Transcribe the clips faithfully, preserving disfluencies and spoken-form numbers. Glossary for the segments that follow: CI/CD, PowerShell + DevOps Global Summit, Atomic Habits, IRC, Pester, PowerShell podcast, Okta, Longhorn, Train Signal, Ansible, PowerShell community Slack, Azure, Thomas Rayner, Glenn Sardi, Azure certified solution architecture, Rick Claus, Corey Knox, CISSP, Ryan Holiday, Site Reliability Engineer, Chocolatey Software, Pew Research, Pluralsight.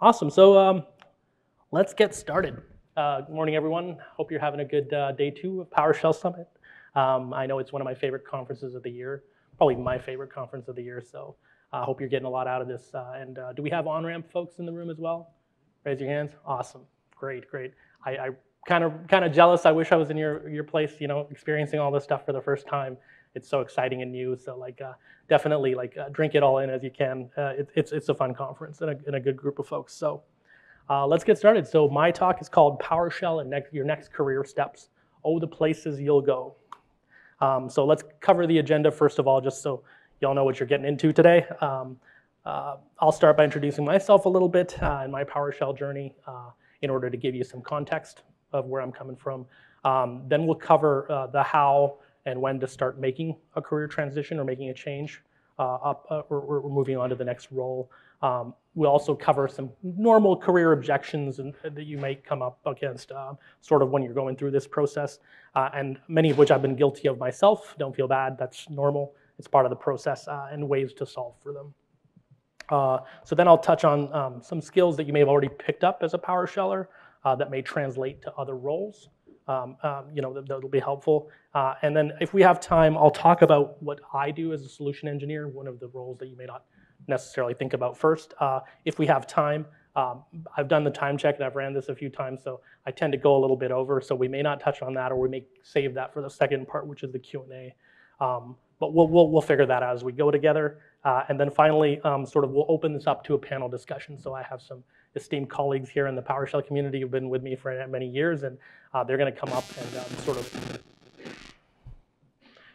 Awesome. So um, let's get started. Uh, good morning, everyone. Hope you're having a good uh, day two of PowerShell Summit. Um, I know it's one of my favorite conferences of the year, probably my favorite conference of the year. So I uh, hope you're getting a lot out of this. Uh, and uh, do we have on-ramp folks in the room as well? Raise your hands. Awesome. Great, great. I, I kind of kind of jealous. I wish I was in your your place, you know, experiencing all this stuff for the first time. It's so exciting and new. So like uh, definitely like uh, drink it all in as you can. Uh, it, it's it's a fun conference and a, and a good group of folks. So uh, let's get started. So my talk is called PowerShell and next, your next career steps. Oh, the places you'll go. Um, so let's cover the agenda first of all, just so y'all know what you're getting into today. Um, uh, I'll start by introducing myself a little bit uh, and my PowerShell journey uh, in order to give you some context of where I'm coming from. Um, then we'll cover uh, the how and when to start making a career transition or making a change uh, up, uh, or, or moving on to the next role. Um, we'll also cover some normal career objections and, that you might come up against uh, sort of when you're going through this process, uh, and many of which I've been guilty of myself. Don't feel bad, that's normal. It's part of the process uh, and ways to solve for them. Uh, so then I'll touch on um, some skills that you may have already picked up as a PowerSheller uh, that may translate to other roles. Um, um, you know, that'll be helpful. Uh, and then if we have time, I'll talk about what I do as a solution engineer, one of the roles that you may not necessarily think about first. Uh, if we have time, um, I've done the time check and I've ran this a few times, so I tend to go a little bit over, so we may not touch on that, or we may save that for the second part, which is the Q and A. Um, but we'll, we'll, we'll figure that out as we go together. Uh, and then finally, um, sort of we'll open this up to a panel discussion. So I have some esteemed colleagues here in the PowerShell community who've been with me for many years, and uh, they're going to come up and um, sort of,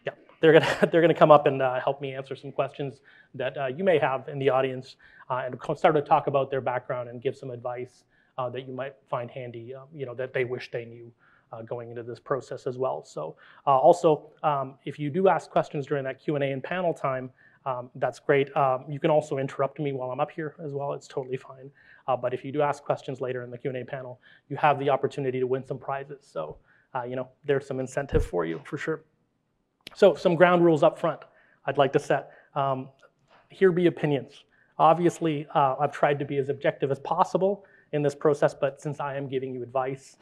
yeah, they're going to they're going to come up and uh, help me answer some questions that uh, you may have in the audience, uh, and start to talk about their background and give some advice uh, that you might find handy, uh, you know, that they wish they knew Uh, going into this process as well. So uh, also, um, if you do ask questions during that Q and A and panel time, um, that's great. Um, you can also interrupt me while I'm up here as well. It's totally fine. Uh, but if you do ask questions later in the Q and A panel, you have the opportunity to win some prizes. So uh, you know, there's some incentive for you for sure. So some ground rules up front I'd like to set. Um, here be opinions. Obviously, uh, I've tried to be as objective as possible in this process, but since I am giving you advice,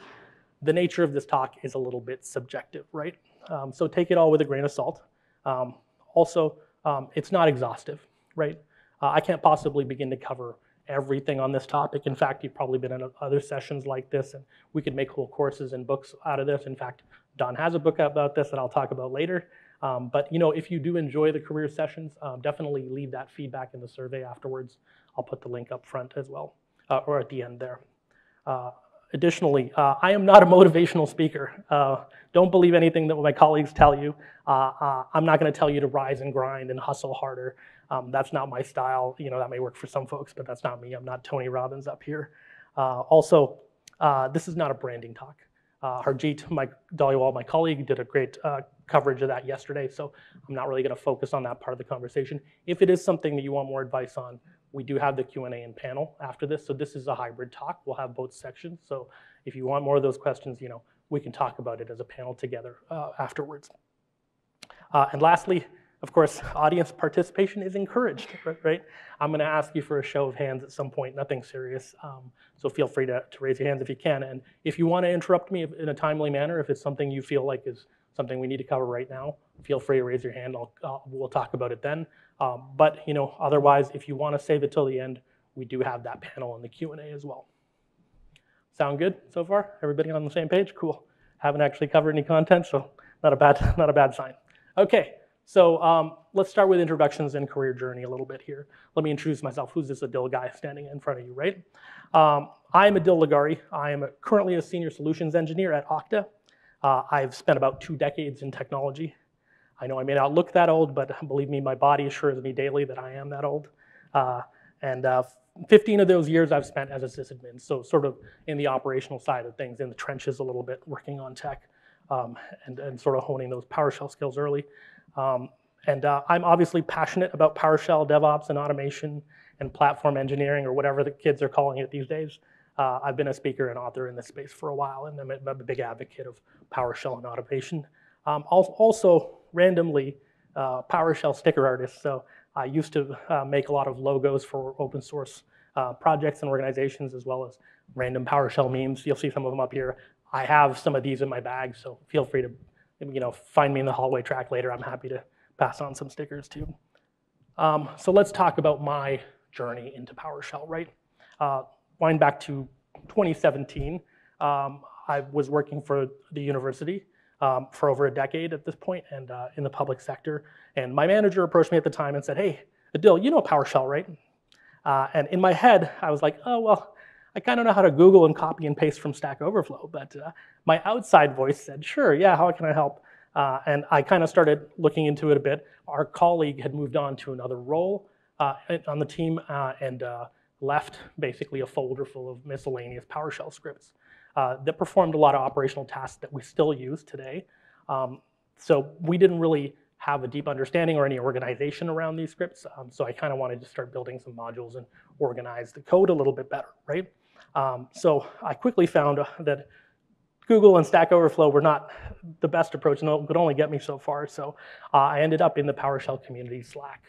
the nature of this talk is a little bit subjective, right? Um, so take it all with a grain of salt. Um, also, um, it's not exhaustive, right? Uh, I can't possibly begin to cover everything on this topic. In fact, you've probably been in other sessions like this, and we could make whole courses and books out of this. In fact, Don has a book about this that I'll talk about later. Um, but you know, if you do enjoy the career sessions, um, definitely leave that feedback in the survey afterwards. I'll put the link up front as well, uh, or at the end there. Uh, Additionally, uh, I am not a motivational speaker. Uh, don't believe anything that my colleagues tell you. Uh, uh, I'm not going to tell you to rise and grind and hustle harder. Um, that's not my style. You know, that may work for some folks, but that's not me. I'm not Tony Robbins up here. Uh, also, uh, this is not a branding talk. Uh, Harjeet Dhaliwal, my colleague, did a great uh, coverage of that yesterday, so I'm not really going to focus on that part of the conversation. If it is something that you want more advice on, we do have the Q and A and panel after this, so this is a hybrid talk. We'll have both sections, so if you want more of those questions, you know, we can talk about it as a panel together uh, afterwards. Uh, and lastly, of course, audience participation is encouraged, right? I'm going to ask you for a show of hands at some point, nothing serious, um, so feel free to, to raise your hands if you can. And if you want to interrupt me in a timely manner, if it's something you feel like is something we need to cover right now, feel free to raise your hand. I'll, uh, we'll talk about it then. Um, but you know, otherwise, if you want to save it till the end, we do have that panel in the Q and A as well. Sound good so far? Everybody on the same page? Cool. Haven't actually covered any content, so not a bad, not a bad sign. Okay, so um, let's start with introductions and career journey a little bit here. Let me introduce myself. Who's this Adil guy standing in front of you, right? Um, I'm Adil Leghari. I am currently a senior solutions engineer at Okta. Uh, I've spent about two decades in technology. I know I may not look that old, but believe me, my body assures me daily that I am that old. Uh, and uh, fifteen of those years I've spent as a sysadmin, so sort of in the operational side of things, in the trenches a little bit, working on tech, um, and, and sort of honing those PowerShell skills early. Um, and uh, I'm obviously passionate about PowerShell, DevOps, and automation, and platform engineering, or whatever the kids are calling it these days. Uh, I've been a speaker and author in this space for a while, and I'm a, I'm a big advocate of PowerShell and automation. Um, also, randomly, uh, PowerShell sticker artist. So I used to uh, make a lot of logos for open source uh, projects and organizations, as well as random PowerShell memes. You'll see some of them up here. I have some of these in my bag, so feel free to, you know, find me in the hallway track later. I'm happy to pass on some stickers too. Um, so let's talk about my journey into PowerShell, right? Uh, wind back to twenty seventeen, um, I was working for the university um, for over a decade at this point, and uh, in the public sector. And my manager approached me at the time and said, "Hey, Adil, you know PowerShell, right?" Uh, and in my head, I was like, "Oh well, I kind of know how to Google and copy and paste from Stack Overflow," but uh, my outside voice said, "Sure, yeah, how can I help?" Uh, and I kind of started looking into it a bit. Our colleague had moved on to another role uh, on the team uh, and uh, left basically a folder full of miscellaneous PowerShell scripts uh, that performed a lot of operational tasks that we still use today. Um, so we didn't really have a deep understanding or any organization around these scripts. Um, so I kind of wanted to start building some modules and organize the code a little bit better, right? Um, so I quickly found that Google and Stack Overflow were not the best approach and could only get me so far. So uh, I ended up in the PowerShell community Slack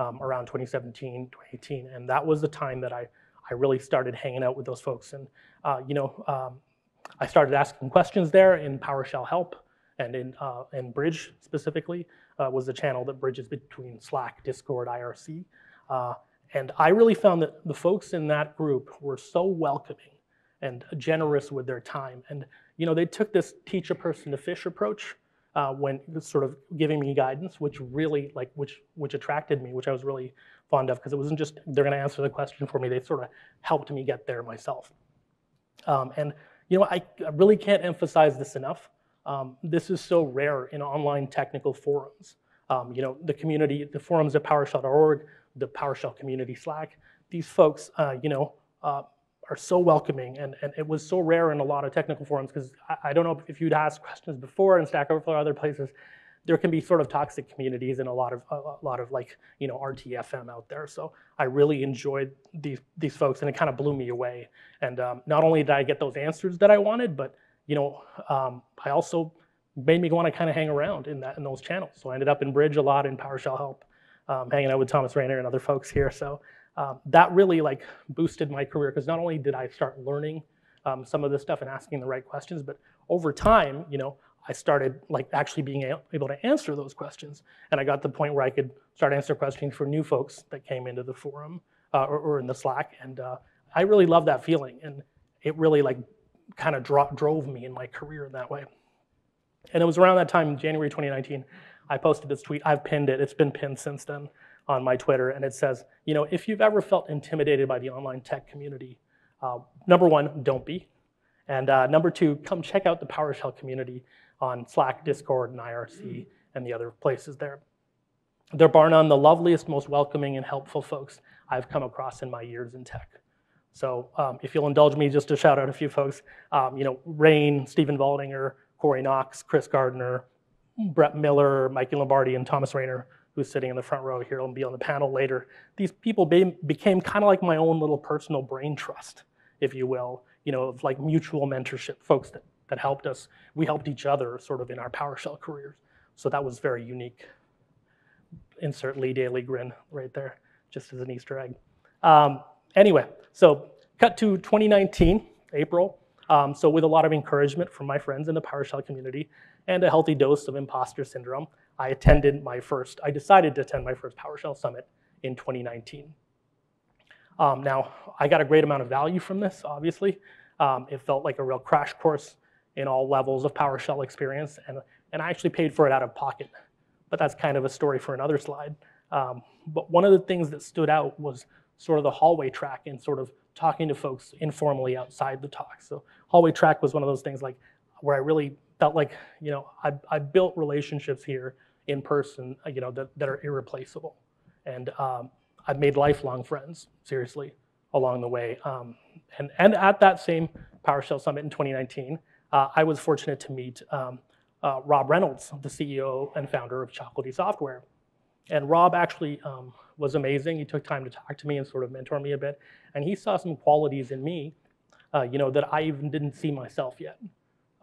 um, around twenty seventeen, twenty eighteen. And that was the time that I, I really started hanging out with those folks. And uh, you know, um, I started asking questions there in PowerShell Help and in, uh, in Bridge specifically, uh, was the channel that bridges between Slack, Discord, I R C. Uh, And I really found that the folks in that group were so welcoming and generous with their time. And you know, they took this teach a person to fish approach uh, when sort of giving me guidance, which really like which which attracted me, which I was really fond of, because it wasn't just they're going to answer the question for me. They sort of helped me get there myself. Um, and you know, I, I really can't emphasize this enough. Um, this is so rare in online technical forums. Um, you know, the community, the forums at PowerShell dot org. The PowerShell community Slack, these folks, uh, you know, uh, are so welcoming, and, and it was so rare in a lot of technical forums, because I, I don't know if you'd asked questions before in Stack Overflow or other places, there can be sort of toxic communities and a lot of a lot of like, you know, R T F M out there. So I really enjoyed these these folks, and it kind of blew me away. And um, not only did I get those answers that I wanted, but you know, um, I also made me want to kind of hang around in that in those channels. So I ended up in Bridge a lot, in PowerShell Help. Um, hanging out with Thomas Rayner and other folks here. So um, that really like boosted my career, because not only did I start learning um, some of this stuff and asking the right questions, but over time, you know, I started like actually being able to answer those questions. And I got to the point where I could start answering questions for new folks that came into the forum uh, or, or in the Slack. And uh, I really loved that feeling. And it really like kind of dro- drove me in my career in that way. And it was around that time, January twenty nineteen, I posted this tweet. I've pinned it. It's been pinned since then on my Twitter. And it says, you know, if you've ever felt intimidated by the online tech community, uh, number one, don't be. And uh, number two, come check out the PowerShell community on Slack, Discord, and I R C, and the other places there. They're bar none the loveliest, most welcoming, and helpful folks I've come across in my years in tech. So um, if you'll indulge me just to shout out a few folks, um, you know, Rain, Stephen Valdinger, Corey Knox, Chris Gardner, Brett Miller, Mikey Lombardi, and Thomas Rayner, who's sitting in the front row here and be on the panel later. These people be, became kind of like my own little personal brain trust, if you will, you know, of like mutual mentorship, folks that, that helped us. We helped each other sort of in our PowerShell careers. So that was very unique. Insert Lee Daily grin right there, just as an Easter egg. Um, anyway, so cut to twenty nineteen, April. Um, so with a lot of encouragement from my friends in the PowerShell community and a healthy dose of imposter syndrome, I attended my first, I decided to attend my first PowerShell Summit in twenty nineteen. Um, now, I got a great amount of value from this, obviously. Um, it felt like a real crash course in all levels of PowerShell experience, and, and I actually paid for it out of pocket. But that's kind of a story for another slide. Um, but one of the things that stood out was sort of the hallway track and sort of talking to folks informally outside the talk. So hallway track was one of those things like where I really felt like, you know, I, I built relationships here in person, you know, that, that are irreplaceable. And um, I've made lifelong friends, seriously, along the way. Um, and, and at that same PowerShell Summit in twenty nineteen, uh, I was fortunate to meet um, uh, Rob Reynolds, the C E O and founder of Chocolatey Software. And Rob actually um, was amazing. He took time to talk to me and sort of mentor me a bit. And he saw some qualities in me, uh, you know, that I even didn't see myself yet.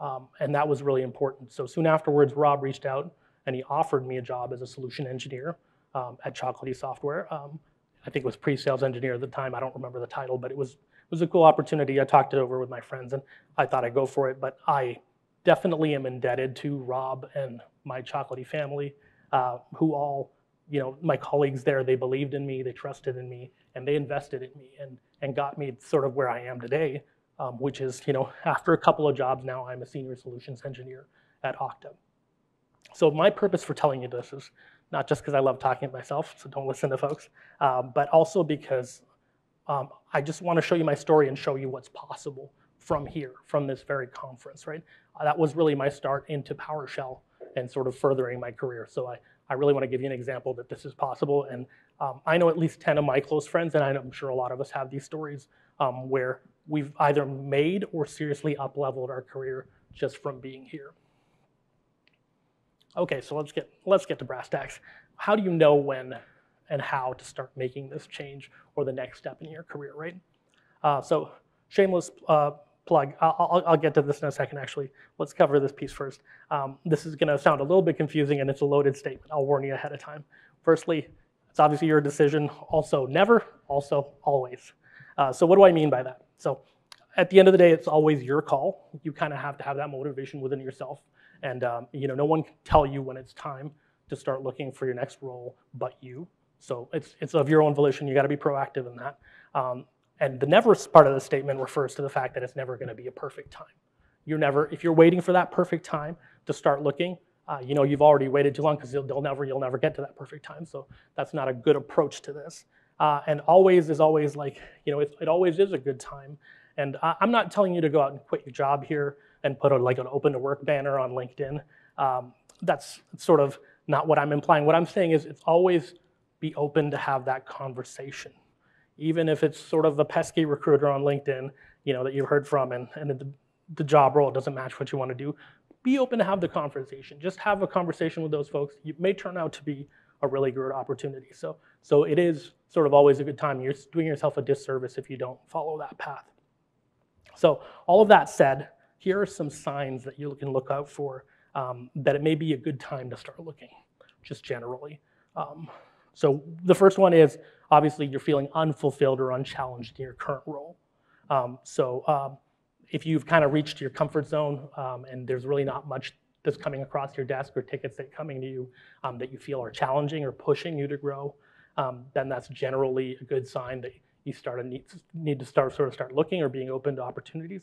Um, and that was really important. So soon afterwards, Rob reached out and he offered me a job as a solution engineer um, at Chocolatey Software. Um, I think it was pre-sales engineer at the time. I don't remember the title, but it was, it was a cool opportunity. I talked it over with my friends and I thought I'd go for it, but I definitely am indebted to Rob and my Chocolatey family, uh, who all, you know, my colleagues there, they believed in me, they trusted in me, and they invested in me and, and got me sort of where I am today, um, which is, you know, after a couple of jobs now, I'm a senior solutions engineer at Okta. So my purpose for telling you this is not just because I love talking to myself, so don't listen to folks, um, but also because um, I just want to show you my story and show you what's possible from here, from this very conference, right? That was really my start into PowerShell and sort of furthering my career. So I, I really want to give you an example that this is possible. And um, I know at least ten of my close friends, and I'm sure a lot of us have these stories um, where we've either made or seriously up-leveled our career just from being here. Okay, so let's get, let's get to brass tacks. How do you know when and how to start making this change or the next step in your career, right? Uh, so shameless uh, plug, I'll, I'll get to this in a second actually. Let's cover this piece first. Um, this is gonna sound a little bit confusing and it's a loaded statement. I'll warn you ahead of time. Firstly, it's obviously your decision. Also never, also always. Uh, so what do I mean by that? So at the end of the day, it's always your call. You kind of have to have that motivation within yourself. And um, you know, no one can tell you when it's time to start looking for your next role but you. So it's, it's of your own volition. You got to be proactive in that. Um, and the never part of the statement refers to the fact that it's never going to be a perfect time. You're never, if you're waiting for that perfect time to start looking, uh, you know, you've already waited too long because you'll, you'll never, you'll never get to that perfect time. So that's not a good approach to this. Uh, and always is always like, you know, it, it always is a good time. And I, I'm not telling you to go out and quit your job here and put a, like an open to work banner on LinkedIn. Um, that's sort of not what I'm implying. What I'm saying is it's always be open to have that conversation. Even if it's sort of a pesky recruiter on LinkedIn, you know, that you've heard from and, and the, the job role doesn't match what you want to do, be open to have the conversation. Just have a conversation with those folks. It may turn out to be a really good opportunity. So, so it is sort of always a good time. You're doing yourself a disservice if you don't follow that path. So all of that said, here are some signs that you can look out for um, that it may be a good time to start looking, just generally. Um, so the first one is, obviously, you're feeling unfulfilled or unchallenged in your current role. Um, so um, if you've kind of reached your comfort zone um, and there's really not much that's coming across your desk or tickets that are coming to you um, that you feel are challenging or pushing you to grow, um, then that's generally a good sign that you start to need, need to start sort of start looking or being open to opportunities.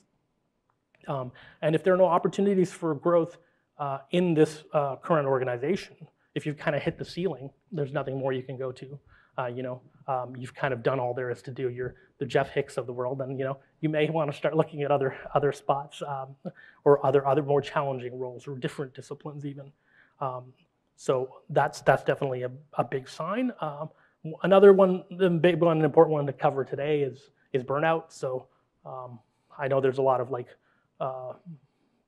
Um, and if there are no opportunities for growth uh, in this uh, current organization, if you've kind of hit the ceiling, there's nothing more you can go to. Uh, you know, um, you've kind of done all there is to do. You're the Jeff Hicks of the world, and you know, you may want to start looking at other other spots um, or other other more challenging roles or different disciplines even. Um, so that's that's definitely a, a big sign. Um, another one, the big one, an important one to cover today is is burnout. So um, I know there's a lot of like. Uh,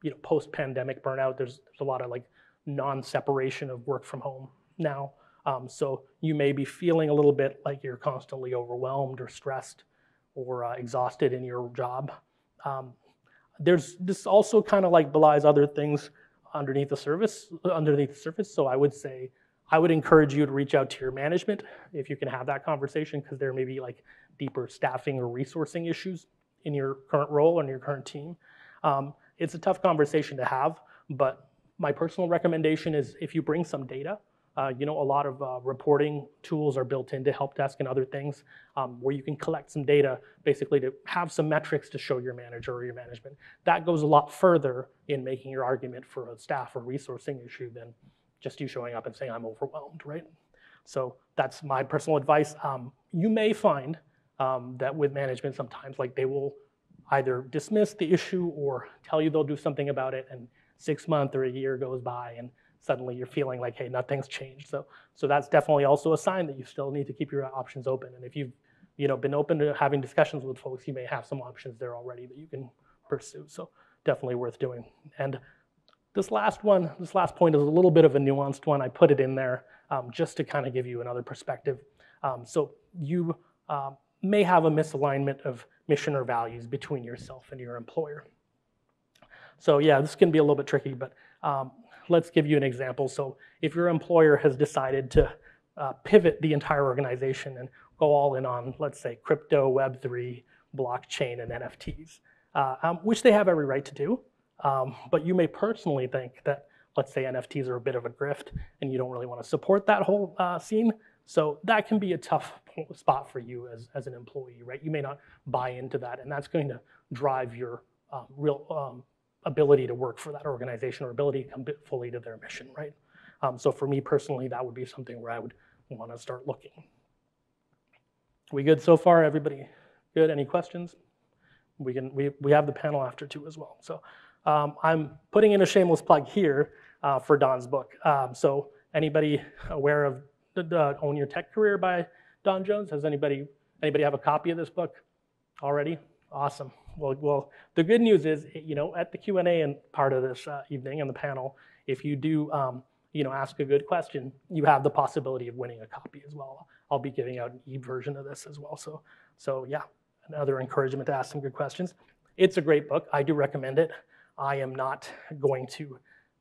you know, post-pandemic burnout, there's, there's a lot of like non-separation of work from home now. Um, so you may be feeling a little bit like you're constantly overwhelmed or stressed or uh, exhausted in your job. Um, there's this also kind of like belies other things underneath the surface. Underneath the surface, so I would say I would encourage you to reach out to your management if you can have that conversation because there may be like deeper staffing or resourcing issues in your current role or in your current team. Um, it's a tough conversation to have, but my personal recommendation is if you bring some data, uh, you know, a lot of uh, reporting tools are built into help desk and other things um, where you can collect some data basically to have some metrics to show your manager or your management. That goes a lot further in making your argument for a staff or resourcing issue than just you showing up and saying I'm overwhelmed, right? So that's my personal advice. Um, you may find um, that with management sometimes like they will either dismiss the issue or tell you they'll do something about it, and six months or a year goes by and suddenly you're feeling like, hey, nothing's changed. So so that's definitely also a sign that you still need to keep your options open. And if you've you know, been open to having discussions with folks, you may have some options there already that you can pursue. So definitely worth doing. And this last one, this last point is a little bit of a nuanced one. I put it in there um, just to kind of give you another perspective. Um, so you uh, may have a misalignment of mission or values between yourself and your employer. So yeah, this can be a little bit tricky, but um, let's give you an example. So if your employer has decided to uh, pivot the entire organization and go all in on, let's say, crypto, web three, blockchain, and N F Ts, uh, um, which they have every right to do, um, but you may personally think that, let's say, N F Ts are a bit of a grift and you don't really want to support that whole uh, scene. So that can be a tough spot for you as, as an employee, right? You may not buy into that, and that's going to drive your um, real um, ability to work for that organization or ability to commit fully to their mission, right? Um, so for me personally, that would be something where I would want to start looking. We good so far, everybody? Good, any questions? We can, we, we have the panel after two as well. So um, I'm putting in a shameless plug here uh, for Don's book. Um, so anybody aware of Uh, Own Your Tech Career by Don Jones? Has anybody anybody have a copy of this book already? Awesome. Well, well, the good news is, you know, at the Q and A and part of this uh, evening and the panel, if you do, um, you know, ask a good question, you have the possibility of winning a copy as well. I'll be giving out an e-version of this as well. So, so yeah, another encouragement to ask some good questions. It's a great book. I do recommend it. I am not going to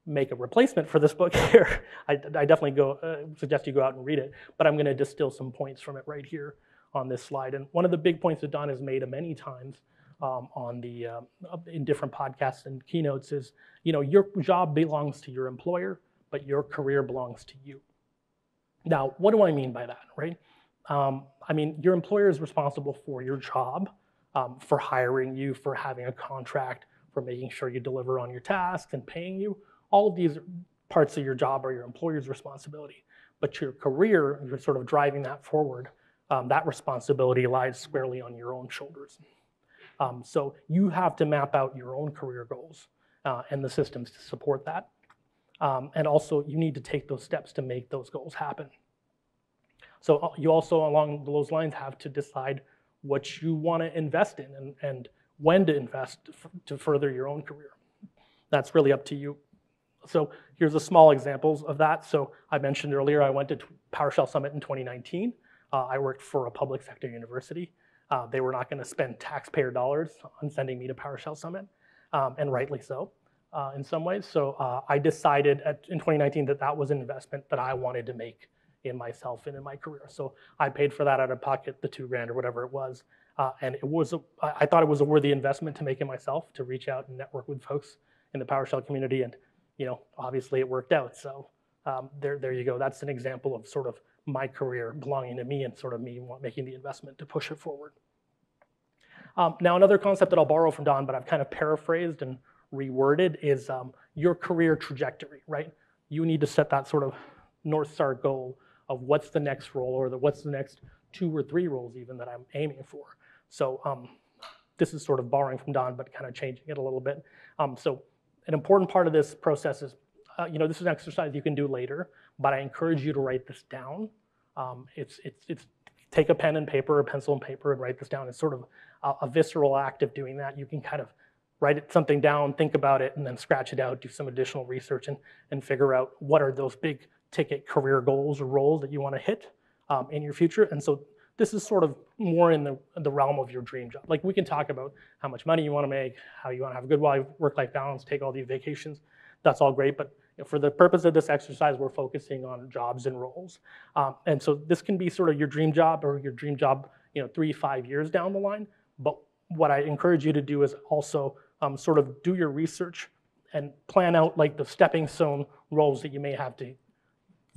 make a replacement for this book here. I, I definitely go uh, suggest you go out and read it, but I'm gonna distill some points from it right here on this slide. And one of the big points that Don has made many times um, on the, um, in different podcasts and keynotes is, you know, your job belongs to your employer, but your career belongs to you. Now, what do I mean by that, right? Um, I mean, your employer is responsible for your job, um, for hiring you, for having a contract, for making sure you deliver on your tasks and paying you. All of these parts of your job are your employer's responsibility, but your career, you're sort of driving that forward, um, that responsibility lies squarely on your own shoulders. Um, so you have to map out your own career goals uh, and the systems to support that. Um, and also you need to take those steps to make those goals happen. So you also along those lines have to decide what you want to invest in and, and when to invest to further your own career. That's really up to you. So here's a small examples of that. So I mentioned earlier, I went to PowerShell Summit in twenty nineteen. Uh, I worked for a public sector university. Uh, they were not gonna spend taxpayer dollars on sending me to PowerShell Summit, um, and rightly so uh, in some ways. So uh, I decided at, in twenty nineteen that that was an investment that I wanted to make in myself and in my career. So I paid for that out of pocket, the two grand or whatever it was. Uh, and it was a, I thought it was a worthy investment to make in myself, to reach out and network with folks in the PowerShell community, and you know, obviously it worked out. So um, there, there you go. That's an example of sort of my career belonging to me and sort of me making the investment to push it forward. Um, now, another concept that I'll borrow from Don, but I've kind of paraphrased and reworded, is um, your career trajectory, right? You need to set that sort of North Star goal of what's the next role, or the, what's the next two or three roles even that I'm aiming for. So um, this is sort of borrowing from Don, but kind of changing it a little bit. Um, so. An important part of this process is, uh, you know, this is an exercise you can do later, but I encourage you to write this down. Um, it's, it's, it's, take a pen and paper or pencil and paper and write this down. It's sort of a, a visceral act of doing that. You can kind of write it, something down, think about it, and then scratch it out, do some additional research, and, and figure out what are those big ticket career goals or roles that you want to hit um, in your future. And so this is sort of more in the, the realm of your dream job. Like, we can talk about how much money you want to make, how you want to have a good work-life balance, take all these vacations. That's all great, but for the purpose of this exercise, we're focusing on jobs and roles. Um, and so this can be sort of your dream job or your dream job, you know, three, five years down the line. But what I encourage you to do is also um, sort of do your research and plan out like the stepping stone roles that you may have to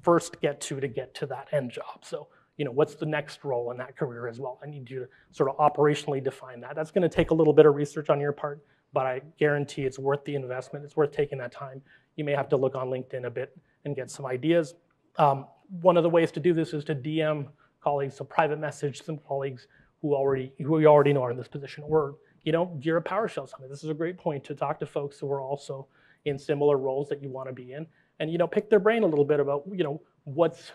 first get to to get to that end job. So, you know, what's the next role in that career as well? I need you to sort of operationally define that. That's gonna take a little bit of research on your part, but I guarantee it's worth the investment. It's worth taking that time. You may have to look on LinkedIn a bit and get some ideas. Um, one of the ways to do this is to D M colleagues, so private message some colleagues who already who you already know are in this position, or, you know, you're a PowerShell Summit. This is a great point to talk to folks who are also in similar roles that you wanna be in, and, you know, pick their brain a little bit about, you know, what's,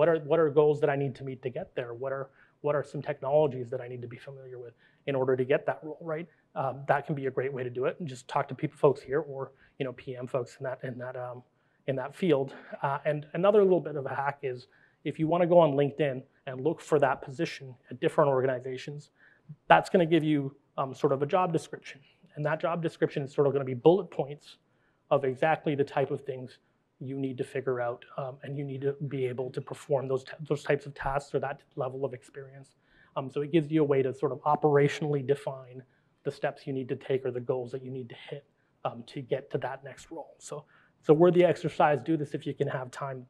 What are, what are goals that I need to meet to get there? What are, what are some technologies that I need to be familiar with in order to get that role, right? Um, that can be a great way to do it, and just talk to people, folks here, or, you know, P M folks in that, in that, um, in that field. Uh, and another little bit of a hack is, if you want to go on LinkedIn and look for that position at different organizations, that's going to give you um, sort of a job description. And that job description is sort of going to be bullet points of exactly the type of things you need to figure out, um, and you need to be able to perform those, those types of tasks or that level of experience. Um, so it gives you a way to sort of operationally define the steps you need to take or the goals that you need to hit um, to get to that next role. So it's a worthy exercise. Do this if you can have time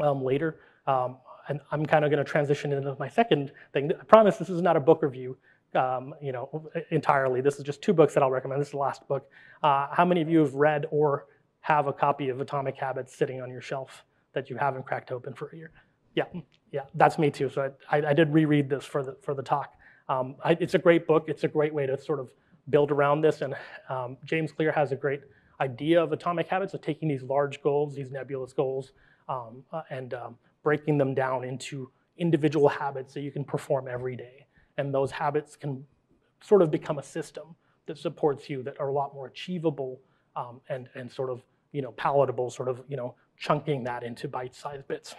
um, later. Um, and I'm kind of going to transition into my second thing. I promise this is not a book review. Um, you know, entirely. This is just two books that I'll recommend. This is the last book. Uh, how many of you have read or have a copy of Atomic Habits sitting on your shelf that you haven't cracked open for a year? Yeah, yeah, that's me too. So I, I, I did reread this for the for the talk. Um, I, it's a great book. It's a great way to sort of build around this. And um, James Clear has a great idea of Atomic Habits of taking these large goals, these nebulous goals, um, uh, and um, breaking them down into individual habits that you can perform every day. And those habits can sort of become a system that supports you, that are a lot more achievable um, and, and sort of, you know, palatable, sort of, you know, chunking that into bite-sized bits.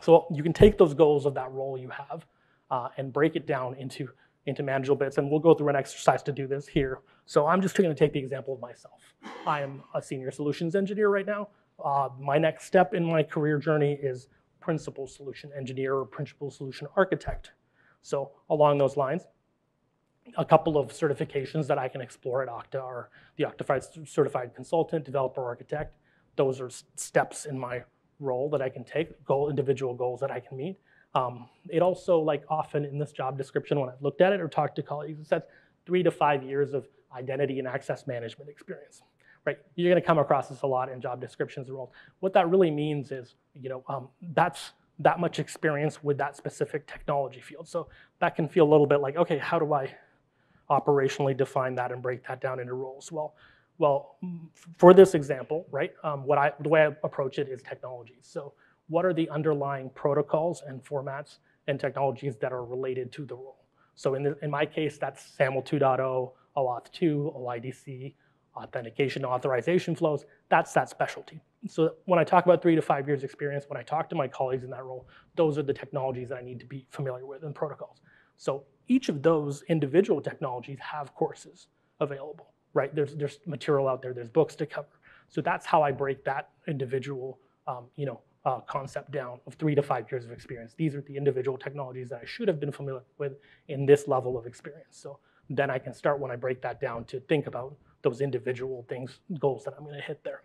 So you can take those goals of that role you have uh, and break it down into, into manageable bits. And we'll go through an exercise to do this here. So I'm just going to take the example of myself. I am a senior solutions engineer right now. Uh, my next step in my career journey is principal solution engineer or principal solution architect. So along those lines, a couple of certifications that I can explore at Okta are the Okta Certified Consultant, Developer Architect. Those are steps in my role that I can take, goal, individual goals that I can meet. Um, it also, like often in this job description when I've looked at it or talked to colleagues, it says three to five years of identity and access management experience. Right? You're going to come across this a lot in job descriptions and roles. What that really means is, you know, um, that's that much experience with that specific technology field. So that can feel a little bit like, okay, how do I operationally define that and break that down into roles? Well, well, for this example, right, um, what I, the way I approach it is technology. So what are the underlying protocols and formats and technologies that are related to the role? So in, the, in my case, that's SAML two point oh, OAuth two, O I D C, authentication, authorization flows. That's that specialty. So when I talk about three to five years experience, when I talk to my colleagues in that role, those are the technologies that I need to be familiar with and protocols. So each of those individual technologies have courses available, right? There's, there's material out there, there's books to cover. So that's how I break that individual um, you know, uh, concept down of three to five years of experience. These are the individual technologies that I should have been familiar with in this level of experience. So then I can start when I break that down to think about those individual things, goals that I'm going to hit there.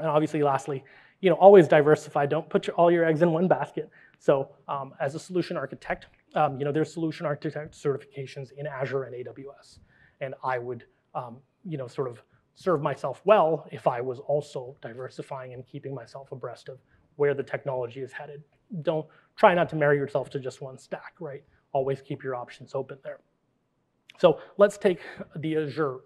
And obviously, lastly, you know, always diversify. Don't put your, all your eggs in one basket. So um, as a solution architect, um, you know, there's solution architect certifications in Azure and A W S. And I would, um, you know, sort of serve myself well if I was also diversifying and keeping myself abreast of where the technology is headed. Don't try not to marry yourself to just one stack, right? Always keep your options open there. So let's take the Azure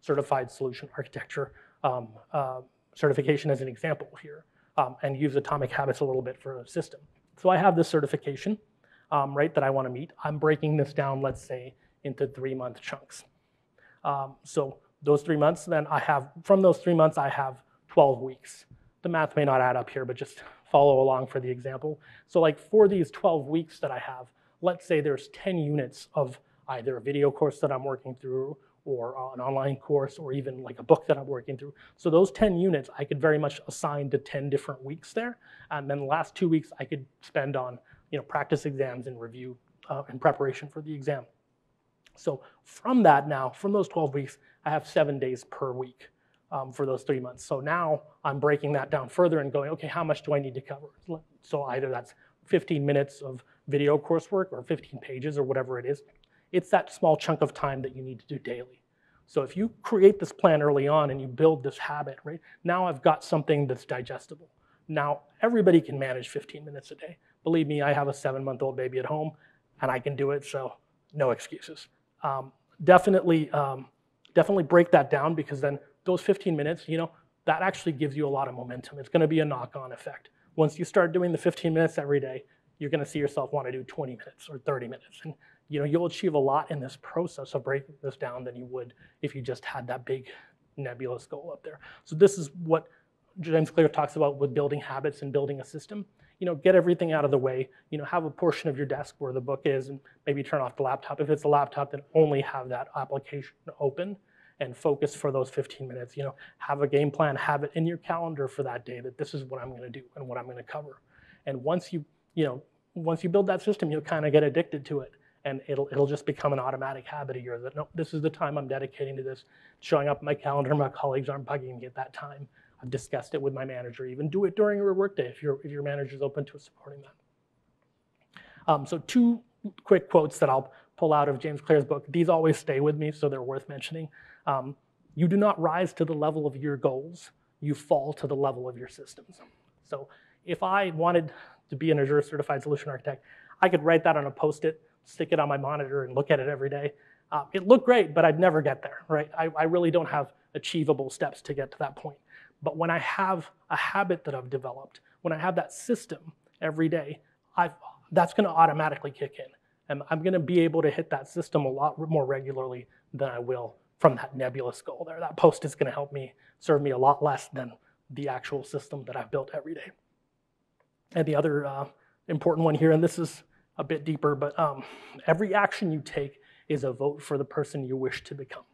Certified Solution Architecture um, uh, certification as an example here, um, and use Atomic Habits a little bit for a system. So I have this certification, um, right, that I want to meet. I'm breaking this down, let's say, into three-month chunks. Um, so those three months, then I have, from those three months, I have twelve weeks. The math may not add up here, but just follow along for the example. So like for these twelve weeks that I have, let's say there's ten units of either a video course that I'm working through, or an online course, or even like a book that I'm working through. So those ten units, I could very much assign to ten different weeks there. And then the last two weeks, I could spend on, you know, practice exams and review uh, and preparation for the exam. So from that now, from those twelve weeks, I have seven days per week um, for those three months. So now I'm breaking that down further and going, okay, how much do I need to cover? So either that's fifteen minutes of video coursework or fifteen pages or whatever it is. It's that small chunk of time that you need to do daily. So if you create this plan early on and you build this habit, right, now I've got something that's digestible. Now everybody can manage fifteen minutes a day. Believe me, I have a seven-month-old baby at home, and I can do it, so no excuses. Um, definitely, um, definitely break that down, because then those fifteen minutes, you know, that actually gives you a lot of momentum. It's going to be a knock-on effect. Once you start doing the fifteen minutes every day, you're going to see yourself want to do twenty minutes or thirty minutes. And, you know, you'll achieve a lot in this process of breaking this down than you would if you just had that big nebulous goal up there. So this is what James Clear talks about with building habits and building a system. you know, get everything out of the way. You know, have a portion of your desk where the book is, and maybe turn off the laptop. If it's a laptop, then only have that application open and focus for those fifteen minutes. You know, have a game plan, have it in your calendar for that day that this is what I'm going to do and what I'm going to cover. And once you, you know, once you build that system, you'll kind of get addicted to it, and it'll it'll just become an automatic habit of yours. That no, this is the time I'm dedicating to this. Showing up in my calendar, my colleagues aren't bugging me at that time. I've discussed it with my manager. Even do it during your workday if your if your manager's open to supporting that. Um, so two quick quotes that I'll pull out of James Clear's book. These always stay with me, so they're worth mentioning. Um, you do not rise to the level of your goals. You fall to the level of your systems. So if I wanted to be an Azure certified solution architect, I could write that on a Post-it, stick it on my monitor, and look at it every day. Uh, it looked great, but I'd never get there, right? I, I really don't have achievable steps to get to that point. But when I have a habit that I've developed, when I have that system every day, I've, that's going to automatically kick in. And I'm going to be able to hit that system a lot more regularly than I will from that nebulous goal there. That post is going to help me, serve me a lot less than the actual system that I've built every day. And the other uh, important one here, and this is a bit deeper, but um, every action you take is a vote for the person you wish to become.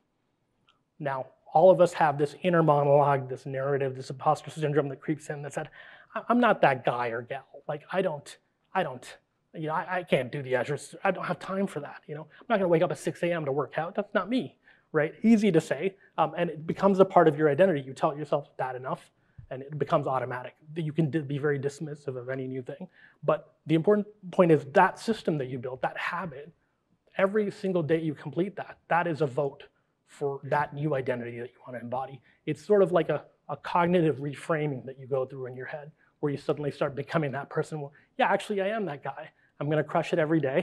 Now, all of us have this inner monologue, this narrative, this imposter syndrome that creeps in that said, I'm not that guy or gal. Like, I don't, I don't, you know, I, I can't do the Azure. I don't have time for that, you know. I'm not going to wake up at six a m to work out. That's not me, right? Easy to say, um, and it becomes a part of your identity. You tell yourself that enough, and it becomes automatic. You can be very dismissive of any new thing. But the important point is that system that you built, that habit, every single day you complete that, that is a vote for that new identity that you want to embody. It's sort of like a, a cognitive reframing that you go through in your head where you suddenly start becoming that person. Well, yeah, actually I am that guy. I'm going to crush it every day,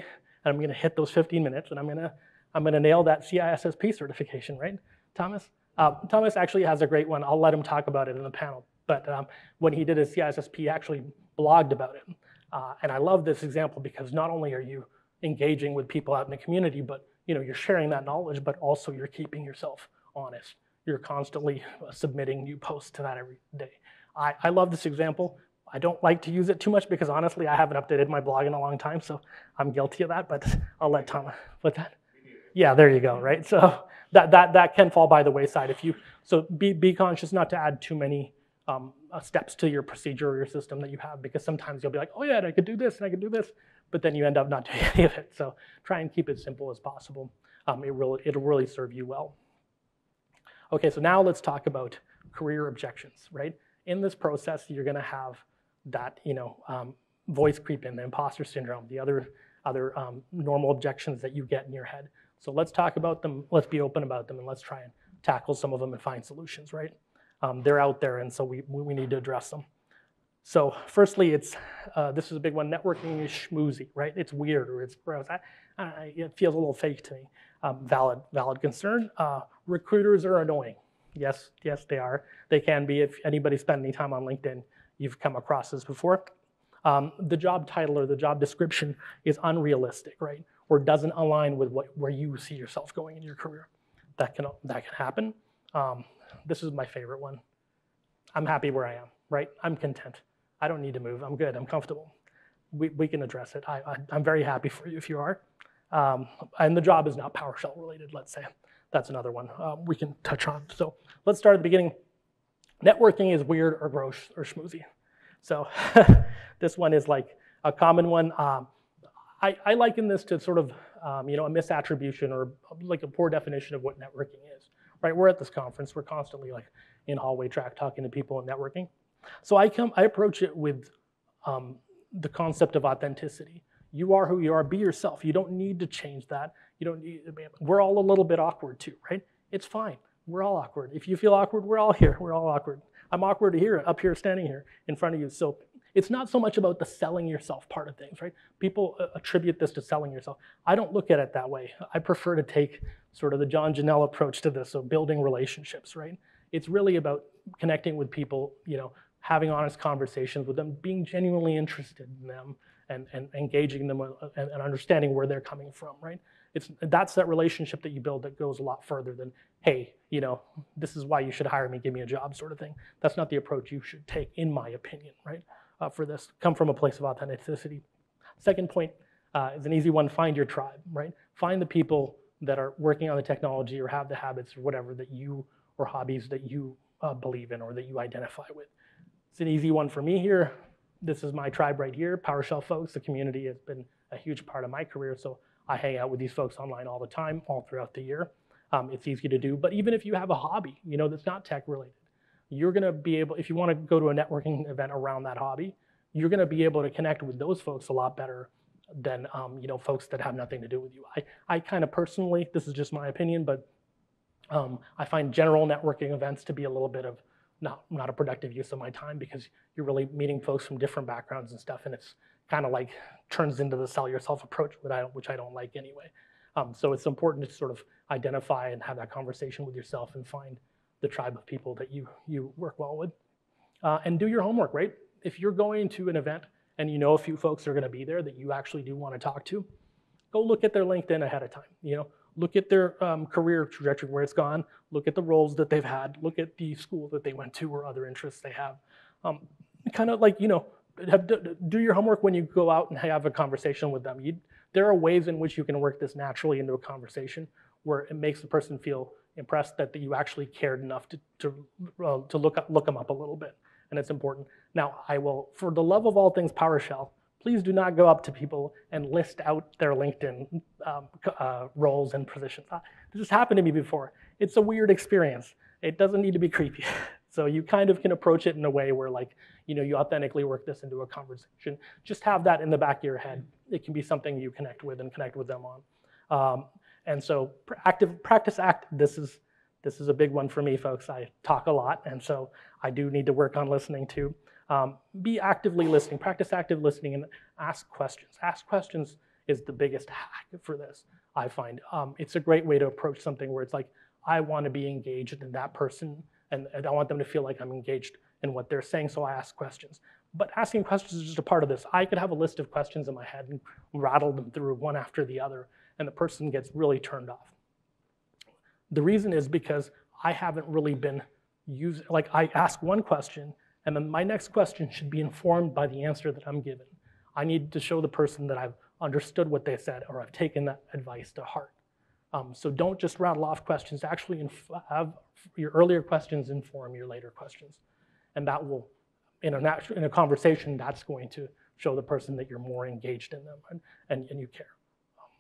and I'm going to hit those fifteen minutes, and I'm going to, I'm going to nail that C I S S P certification, right, Thomas? Uh, Thomas actually has a great one. I'll let him talk about it in the panel. But um, when he did his C I S S P, he actually blogged about it. Uh, and I love this example because not only are you engaging with people out in the community, but you know, you're sharing that knowledge, but also you're keeping yourself honest. You're constantly submitting new posts to that every day. I, I love this example. I don't like to use it too much because honestly, I haven't updated my blog in a long time, so I'm guilty of that, but I'll let Thomas put that. Yeah, there you go, right? So that, that, that can fall by the wayside if you, so be, be conscious not to add too many Um, uh, steps to your procedure or your system that you have, because sometimes you'll be like, oh yeah, and I could do this and I could do this, but then you end up not doing any of it. So try and keep it simple as possible. Um, it will, it'll really serve you well. Okay, so now let's talk about career objections, right? In this process, you're gonna have that, you know, um, voice creep in, the imposter syndrome, the other, other um, normal objections that you get in your head. So let's talk about them, let's be open about them, and let's try and tackle some of them and find solutions, right? Um, they're out there, and so we, we need to address them. So firstly, it's, uh, this is a big one, networking is schmoozy, right? It's weird or it's gross. I, I, it feels a little fake to me. Um, valid, valid concern. Uh, recruiters are annoying. Yes, yes, they are. They can be. If anybody spent any time on LinkedIn, you've come across this before. Um, the job title or the job description is unrealistic, right? Or doesn't align with what, where you see yourself going in your career. That can, that can happen. Um, This is my favorite one. I'm happy where I am, right? I'm content. I don't need to move. I'm good. I'm comfortable. We, we can address it. I, I, I'm very happy for you if you are. Um, and the job is not PowerShell related, let's say. That's another one uh, we can touch on. So let's start at the beginning. Networking is weird or gross or schmoozy. So this one is like a common one. Um, I, I liken this to sort of um, you know, a misattribution or like a poor definition of what networking is. Right, we're at this conference, we're constantly like in hallway track talking to people and networking. So I come, I approach it with um, the concept of authenticity. You are who you are, be yourself. You don't need to change that. You don't need, I mean, we're all a little bit awkward too, right? It's fine, we're all awkward. If you feel awkward, we're all here, we're all awkward. I'm awkward here, up here, standing here in front of you. So it's not so much about the selling yourself part of things, right? People attribute this to selling yourself. I don't look at it that way. I prefer to take sort of the John Janelle approach to this, so building relationships, right? It's really about connecting with people, you know, having honest conversations with them, being genuinely interested in them, and, and engaging them and, and understanding where they're coming from, right? It's, that's that relationship that you build that goes a lot further than, hey, you know, this is why you should hire me, give me a job sort of thing. That's not the approach you should take, in my opinion, right? uh, for this. Come from a place of authenticity. Second point uh, is an easy one, find your tribe, right? Find the people that are working on the technology or have the habits or whatever that you, or hobbies that you uh, believe in or that you identify with. It's an easy one for me here. This is my tribe right here, PowerShell folks. The community has been a huge part of my career, so I hang out with these folks online all the time, all throughout the year. Um, it's easy to do, but even if you have a hobby, you know, that's not tech related, you're gonna be able, if you wanna go to a networking event around that hobby, you're gonna be able to connect with those folks a lot better than um, you know, folks that have nothing to do with you. I, I kind of personally, this is just my opinion, but um, I find general networking events to be a little bit of not, not a productive use of my time, because you're really meeting folks from different backgrounds and stuff, and it's kind of like turns into the sell yourself approach, which I don't, which I don't like anyway. Um, so it's important to sort of identify and have that conversation with yourself and find the tribe of people that you, you work well with. Uh, and do your homework, right? If you're going to an event and you know a few folks are gonna be there that you actually do wanna talk to, go look at their LinkedIn ahead of time. You know, look at their um, career trajectory, where it's gone, look at the roles that they've had, look at the school that they went to or other interests they have. Um, kind of like, you know, have, do your homework when you go out and have a conversation with them. You, there are ways in which you can work this naturally into a conversation where it makes the person feel impressed that, that you actually cared enough to, to, uh, to look, up, look them up a little bit, and it's important. Now, I will, for the love of all things PowerShell, please do not go up to people and list out their LinkedIn um, uh, roles and positions. This has happened to me before. It's a weird experience. It doesn't need to be creepy. So you kind of can approach it in a way where, like, you know, you authentically work this into a conversation. Just have that in the back of your head. It can be something you connect with and connect with them on. Um, and so active, practice act, this is, this is a big one for me, folks. I talk a lot, and so I do need to work on listening too. Um, be actively listening, practice active listening, and ask questions. Ask questions is the biggest hack for this, I find. Um, it's a great way to approach something where it's like, I want to be engaged in that person, and, and I want them to feel like I'm engaged in what they're saying, so I ask questions. But asking questions is just a part of this. I could have a list of questions in my head and rattle them through one after the other, and the person gets really turned off. The reason is because I haven't really been using, like, I ask one question, and then my next question should be informed by the answer that I'm given. I need to show the person that I've understood what they said, or I've taken that advice to heart. Um, so don't just rattle off questions, actually inf have your earlier questions inform your later questions. And that will, in a, natu in a conversation, that's going to show the person that you're more engaged in them and, and, and you care,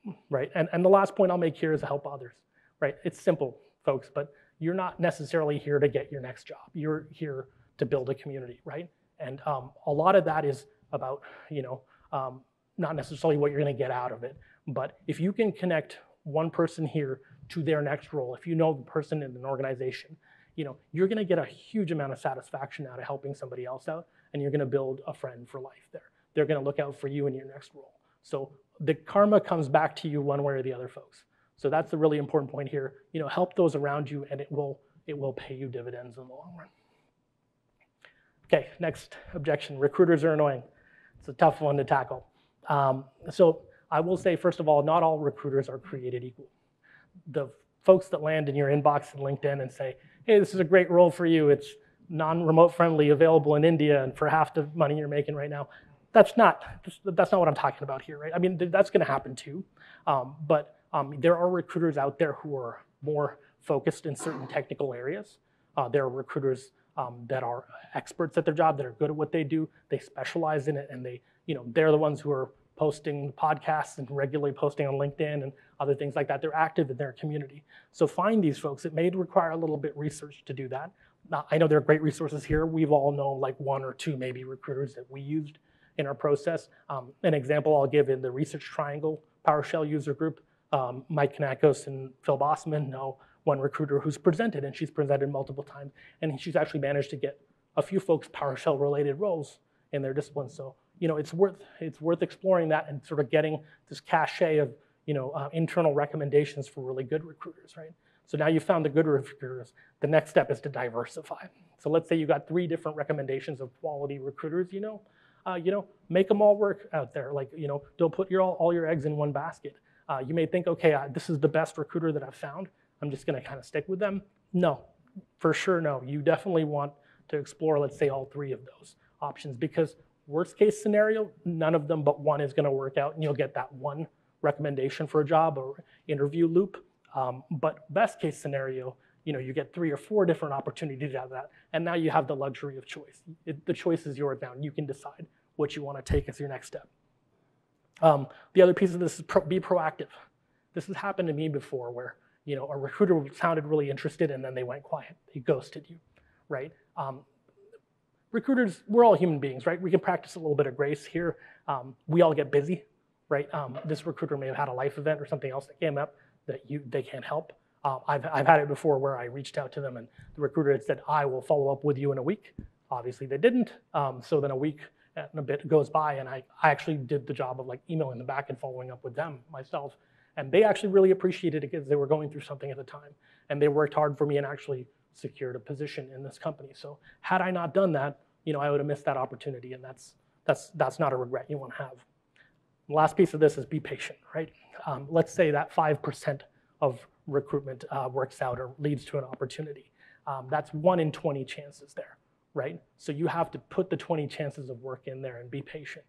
um, right? And, and the last point I'll make here is help others, right? It's simple, folks, but you're not necessarily here to get your next job. You're here to build a community, right? And um, a lot of that is about, you know, um, not necessarily what you're gonna get out of it, but if you can connect one person here to their next role, if you know the person in an organization, you know, you're gonna get a huge amount of satisfaction out of helping somebody else out, and you're gonna build a friend for life there. They're gonna look out for you in your next role. So the karma comes back to you one way or the other, folks. So that's the really important point here. You know, help those around you, and it will, it will pay you dividends in the long run. Okay, next objection, recruiters are annoying. It's a tough one to tackle. Um, so I will say, first of all, not all recruiters are created equal. The folks that land in your inbox and LinkedIn and say, hey, this is a great role for you, it's non-remote friendly, available in India, and for half the money you're making right now, that's not, that's not what I'm talking about here, right? I mean, that's gonna happen too. Um, but um, there are recruiters out there who are more focused in certain technical areas. Uh, there are recruiters um, that are experts at their job, that are good at what they do, they specialize in it, and they, you know, they're the ones who are posting podcasts and regularly posting on LinkedIn and other things like that. They're active in their community. So find these folks. It may require a little bit of research to do that. Now, I know there are great resources here. We've all known like one or two maybe recruiters that we used in our process. Um, an example I'll give in the Research Triangle PowerShell user group, um, Mike Kanakos and Phil Bossman know one recruiter who's presented, and she's presented multiple times, and she's actually managed to get a few folks PowerShell related roles in their discipline. So, you know, it's worth, it's worth exploring that and sort of getting this cachet of, you know, uh, internal recommendations for really good recruiters, right? So now you've found the good recruiters. The next step is to diversify. So let's say you got three different recommendations of quality recruiters, you know, uh, you know, make them all work out there. Like, you know, don't put your all, all your eggs in one basket. Uh, you may think, okay, uh, this is the best recruiter that I've found, I'm just gonna kind of stick with them. No, for sure no. You definitely want to explore, let's say, all three of those options, because Worst case scenario, none of them but one is gonna work out and you'll get that one recommendation for a job or interview loop. Um, but best case scenario, you know, you get three or four different opportunities out of that. And now you have the luxury of choice. It, the choice is yours now, and you can decide what you wanna take as your next step. Um, the other piece of this is pro be proactive. This has happened to me before where, you know, a recruiter sounded really interested and then they went quiet, they ghosted you, right? Um, recruiters, we're all human beings, right? We can practice a little bit of grace here. Um, we all get busy, right? Um, this recruiter may have had a life event or something else that came up that you they can't help. Uh, I've, I've had it before where I reached out to them and the recruiter had said, I will follow up with you in a week. Obviously they didn't, um, so then a week and a bit goes by and I, I actually did the job of like emailing them back and following up with them myself. And they actually really appreciated it because they were going through something at the time. And they worked hard for me and actually secured a position in this company. So had I not done that, you know, I would have missed that opportunity, and that's, that's, that's not a regret you want to have. The last piece of this is be patient, right? Um, let's say that five percent of recruitment uh, works out or leads to an opportunity. Um, that's one in twenty chances there, right? So you have to put the twenty chances of work in there and be patient.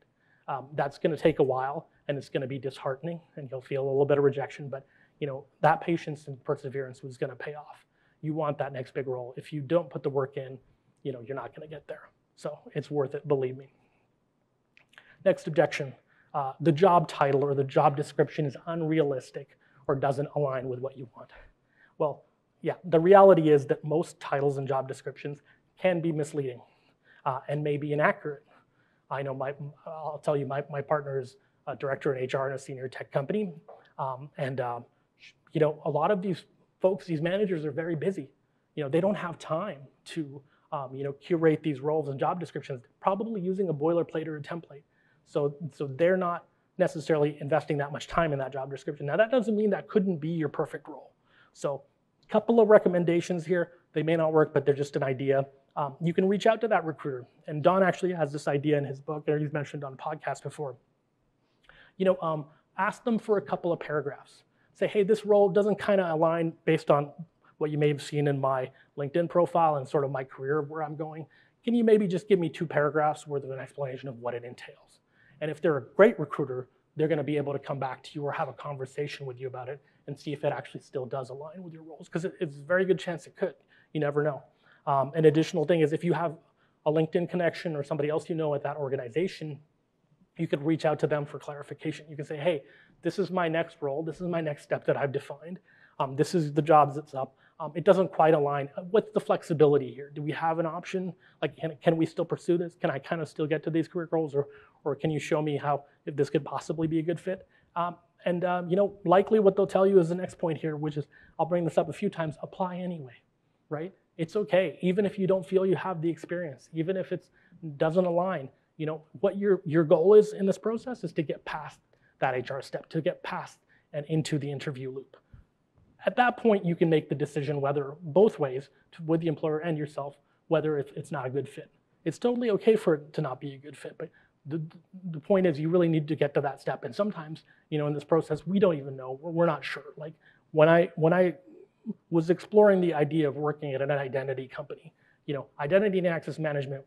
Um, that's gonna take a while and it's gonna be disheartening and you'll feel a little bit of rejection, but you know, that patience and perseverance was gonna pay off. You want that next big role. If you don't put the work in, you know, you're not gonna get there. So it's worth it, believe me. Next objection, uh, the job title or the job description is unrealistic or doesn't align with what you want. Well, yeah, the reality is that most titles and job descriptions can be misleading uh, and may be inaccurate. I know my, I'll tell you, my, my partner is a director in H R in a senior tech company. Um, and, uh, you know, a lot of these folks, these managers are very busy. You know, they don't have time to, um, you know, curate these roles and job descriptions, probably using a boilerplate or a template. So, so they're not necessarily investing that much time in that job description. Now, that doesn't mean that couldn't be your perfect role. So a couple of recommendations here. They may not work, but they're just an idea. Um, you can reach out to that recruiter. And Don actually has this idea in his book, or he's mentioned on podcasts before. You know, um, ask them for a couple of paragraphs. Say, hey, this role doesn't kind of align based on what you may have seen in my LinkedIn profile and sort of my career of where I'm going. Can you maybe just give me two paragraphs worth of an explanation of what it entails? And if they're a great recruiter, they're gonna be able to come back to you or have a conversation with you about it and see if it actually still does align with your roles, because it, it's a very good chance it could. You never know. Um, an additional thing is if you have a LinkedIn connection or somebody else you know at that organization, you could reach out to them for clarification. You can say, hey, this is my next role. This is my next step that I've defined. Um, this is the jobs that's up. Um, it doesn't quite align. What's the flexibility here? Do we have an option? Like, can, can we still pursue this? Can I kind of still get to these career goals? Or, or can you show me how if this could possibly be a good fit? Um, and um, you know, likely what they'll tell you is the next point here, which is, I'll bring this up a few times, apply anyway, right? It's okay, even if you don't feel you have the experience, even if it doesn't align. You know, what your, your goal is in this process is to get past that H R step, to get past and into the interview loop. At that point, you can make the decision whether both ways, to, with the employer and yourself, whether it, it's not a good fit. It's totally okay for it to not be a good fit, but the, the point is you really need to get to that step. And sometimes, you know, in this process, we don't even know, we're not sure. Like when I, when I, was exploring the idea of working at an identity company. You know, identity and access management,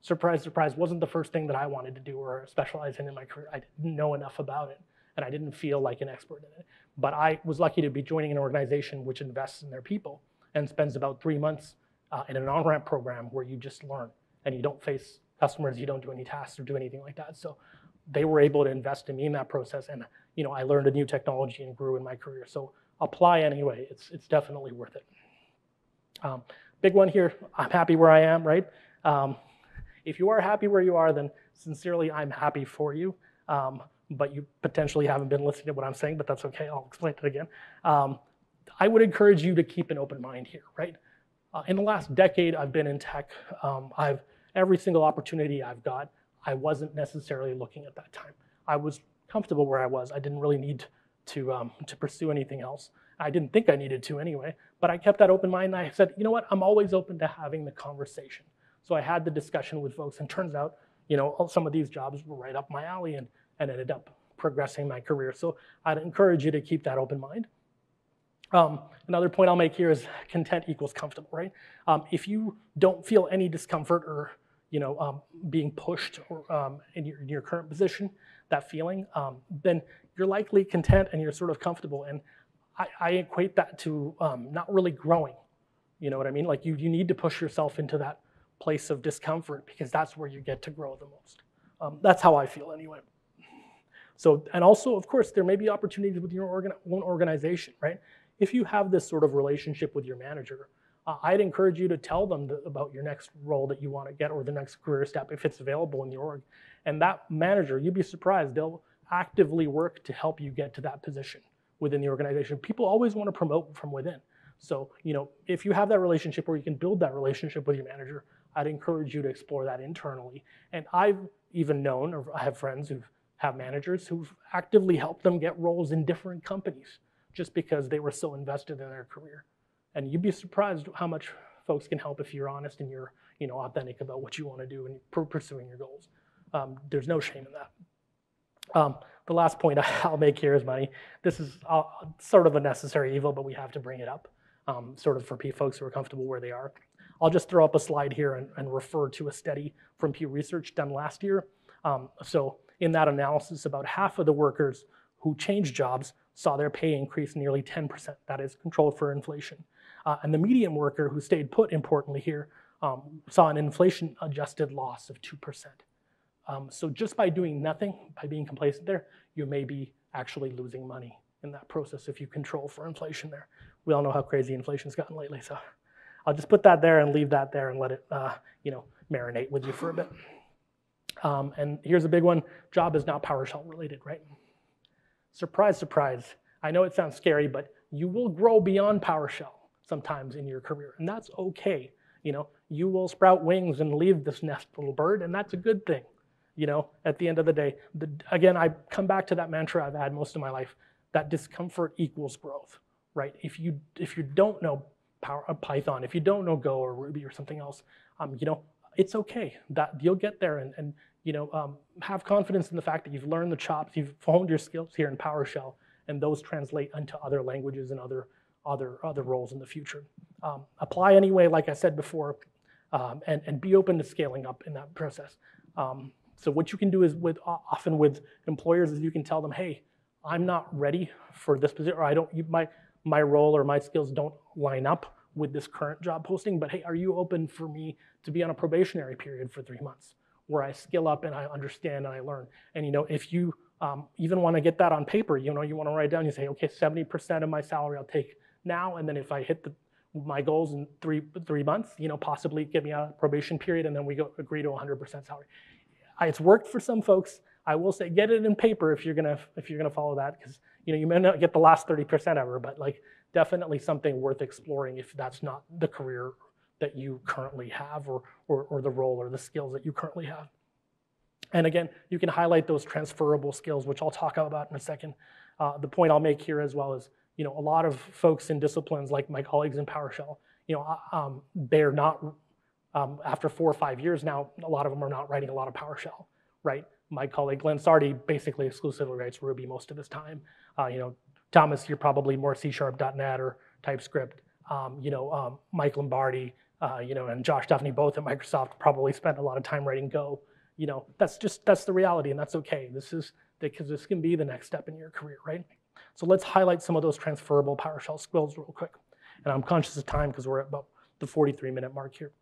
surprise, surprise, wasn't the first thing that I wanted to do or specialize in in my career. I didn't know enough about it, and I didn't feel like an expert in it. But I was lucky to be joining an organization which invests in their people and spends about three months uh, in an on-ramp program where you just learn, and you don't face customers, you don't do any tasks or do anything like that. So they were able to invest in me in that process, and you know, I learned a new technology and grew in my career. So apply anyway, it's, it's definitely worth it. Um, big one here, I'm happy where I am, right? Um, if you are happy where you are, then sincerely, I'm happy for you, um, but you potentially haven't been listening to what I'm saying, but that's okay, I'll explain it again. Um, I would encourage you to keep an open mind here, right? Uh, in the last decade, I've been in tech. Um, I've, every single opportunity I've got, I wasn't necessarily looking at that time. I was comfortable where I was. I didn't really need to, um, to pursue anything else. I didn't think I needed to anyway, but I kept that open mind. I said, you know what, I'm always open to having the conversation. So I had the discussion with folks, and turns out, you know, some of these jobs were right up my alley and, and ended up progressing my career. So I'd encourage you to keep that open mind. Um, another point I'll make here is content equals comfortable, right? Um, if you don't feel any discomfort or, you know, um, being pushed or, um, in, your, in your current position, that feeling, um, then you're likely content and you're sort of comfortable. And I, I equate that to um, not really growing. You know what I mean? Like you, you need to push yourself into that place of discomfort because that's where you get to grow the most. Um, that's how I feel anyway. So, and also, of course, there may be opportunities with your organ own organization, right? If you have this sort of relationship with your manager, uh, I'd encourage you to tell them th about your next role that you want to get or the next career step if it's available in your org. And that manager, you'd be surprised, they'll actively work to help you get to that position within the organization. People always want to promote from within. So, you know, if you have that relationship or you can build that relationship with your manager, I'd encourage you to explore that internally. And I've even known, or I have friends who have managers who've actively helped them get roles in different companies just because they were so invested in their career. And you'd be surprised how much folks can help if you're honest and you're, you know, authentic about what you want to do and pursuing your goals. Um, there's no shame in that. Um, the last point I'll make here is money. This is uh, sort of a necessary evil, but we have to bring it up, um, sort of for folks who are comfortable where they are. I'll just throw up a slide here and, and refer to a study from Pew Research done last year. Um, so in that analysis, about half of the workers who changed jobs saw their pay increase nearly ten percent. That is controlled for inflation. Uh, and the median worker who stayed put, importantly here, um, saw an inflation-adjusted loss of two percent. Um, so just by doing nothing, by being complacent there, you may be actually losing money in that process if you control for inflation there. We all know how crazy inflation's gotten lately, so I'll just put that there and leave that there and let it, uh, you know, marinate with you for a bit. Um, and here's a big one. Job is not PowerShell related, right? Surprise, surprise. I know it sounds scary, but you will grow beyond PowerShell sometimes in your career, and that's okay. You know, you will sprout wings and leave this nest, little bird, and that's a good thing. You know, at the end of the day, the, again, I come back to that mantra I've had most of my life, that discomfort equals growth, right? If you, if you don't know Power, uh, Python, if you don't know Go or Ruby or something else, um, you know, it's okay. That you'll get there, and, and you know, um, have confidence in the fact that you've learned the chops, you've honed your skills here in PowerShell, and those translate into other languages and other other other roles in the future. Um, apply anyway, like I said before, um, and and be open to scaling up in that process. Um, so what you can do is with often with employers is you can tell them, hey, I'm not ready for this position, or I don't you might. my role or my skills don't line up with this current job posting, but hey, are you open for me to be on a probationary period for three months where I skill up and I understand and I learn? And you know, if you um, even wanna get that on paper, you know, you wanna write down, you say, okay, seventy percent of my salary I'll take now, and then if I hit the, my goals in three, three months, you know, possibly get me out of the probation period, and then we go, agree to one hundred percent salary. It's worked for some folks. I will say, get it in paper if you're gonna if you're gonna follow that, because you know you may not get the last thirty percent ever, but like definitely something worth exploring if that's not the career that you currently have, or or, or the role or the skills that you currently have. And again, you can highlight those transferable skills, which I'll talk about in a second. Uh, the point I'll make here as well is, you know, a lot of folks in disciplines like my colleagues in PowerShell, you know, um, they're not um, after four or five years now, a lot of them are not writing a lot of PowerShell, right? My colleague Glenn Sardi basically exclusively writes Ruby most of his time. Uh, you know, Thomas, you're probably more C sharp dot net or TypeScript. Um, you know, um, Mike Lombardi, uh, you know, and Josh Duffney, both at Microsoft, probably spent a lot of time writing Go. You know, that's just that's the reality, and that's okay. This is because this can be the next step in your career, right? So let's highlight some of those transferable PowerShell skills real quick. And I'm conscious of time because we're at about the forty-three minute mark here.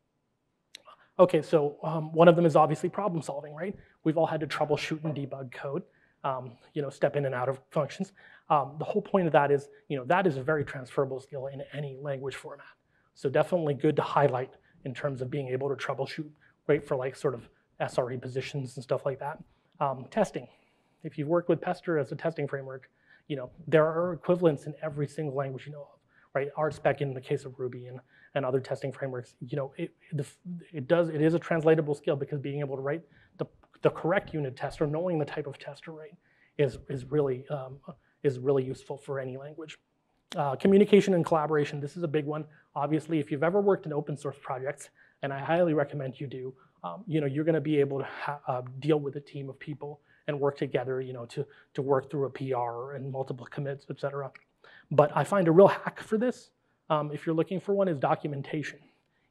Okay, so um, one of them is obviously problem solving, right? We've all had to troubleshoot and debug code, um, you know, step in and out of functions. Um, the whole point of that is, you know, that is a very transferable skill in any language format. So definitely good to highlight in terms of being able to troubleshoot, right, for like sort of S R E positions and stuff like that. Um, testing, if you've worked with Pester as a testing framework, you know, there are equivalents in every single language you know of. Right, RSpec in the case of Ruby and, and other testing frameworks, you know, it, the, it does, it is a translatable skill because being able to write the, the correct unit test or knowing the type of test to write is, is, really, um, is really useful for any language. Uh, communication and collaboration, this is a big one. Obviously, if you've ever worked in open source projects, and I highly recommend you do, um, you know, you're gonna be able to ha uh, deal with a team of people and work together, you know, to, to work through a P R and multiple commits, et cetera. But I find a real hack for this, um, if you're looking for one, is documentation.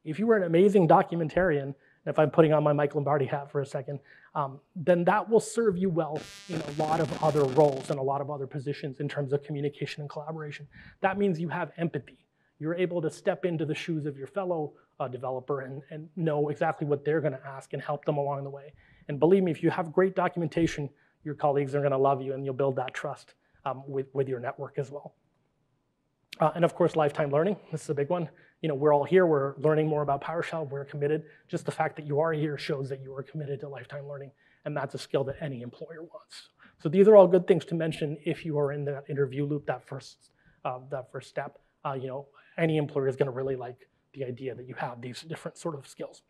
If you were an amazing documentarian if I'm putting on my Michael Lombardi hat for a second, um, then that will serve you well in a lot of other roles and a lot of other positions in terms of communication and collaboration. That means you have empathy. You're able to step into the shoes of your fellow uh, developer and, and know exactly what they're gonna ask and help them along the way. And believe me, if you have great documentation, your colleagues are gonna love you and you'll build that trust um, with, with your network as well. Uh, and of course, lifetime learning, this is a big one. You know, we're all here, we're learning more about PowerShell, we're committed. Just the fact that you are here shows that you are committed to lifetime learning, and that's a skill that any employer wants. So these are all good things to mention if you are in that interview loop, that first, uh, that first step. Uh, you know, any employer is gonna really like the idea that you have these different sort of skills.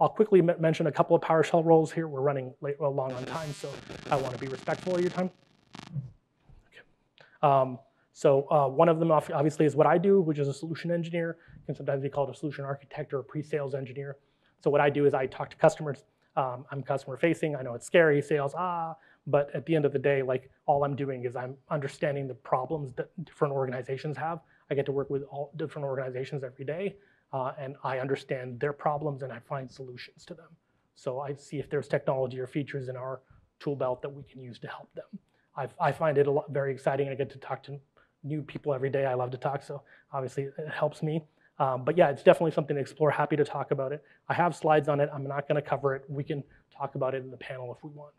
I'll quickly mention a couple of PowerShell roles here. We're running late, well, long on time, so I wanna be respectful of your time. Okay. Um, So uh, one of them obviously is what I do, which is a solution engineer. You can sometimes be called a solution architect or a pre-sales engineer. So what I do is I talk to customers. Um, I'm customer facing, I know it's scary, sales, ah, but at the end of the day, like all I'm doing is I'm understanding the problems that different organizations have. I get to work with all different organizations every day, uh, and I understand their problems and I find solutions to them. So I see if there's technology or features in our tool belt that we can use to help them. I've, I find it a lot, very exciting. I get to talk to new people every day. I love to talk, so obviously it helps me. Um, but yeah, it's definitely something to explore. Happy to talk about it. I have slides on it. I'm not gonna cover it. We can talk about it in the panel if we want.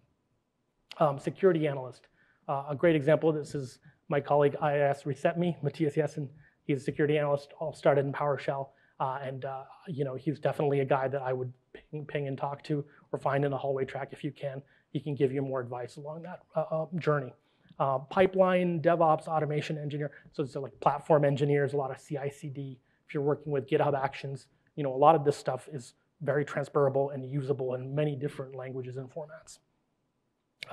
Um, security analyst, uh, a great example of this is my colleague I I S Reset Me, Matthias Jessen. He's a security analyst, all started in PowerShell. Uh, and uh, you know, he's definitely a guy that I would ping, ping and talk to, or find in a hallway track if you can. He can give you more advice along that uh, journey. Uh, pipeline, DevOps, automation engineer. So it's like platform engineers, a lot of C I C D. If you're working with GitHub Actions, you know, a lot of this stuff is very transferable and usable in many different languages and formats.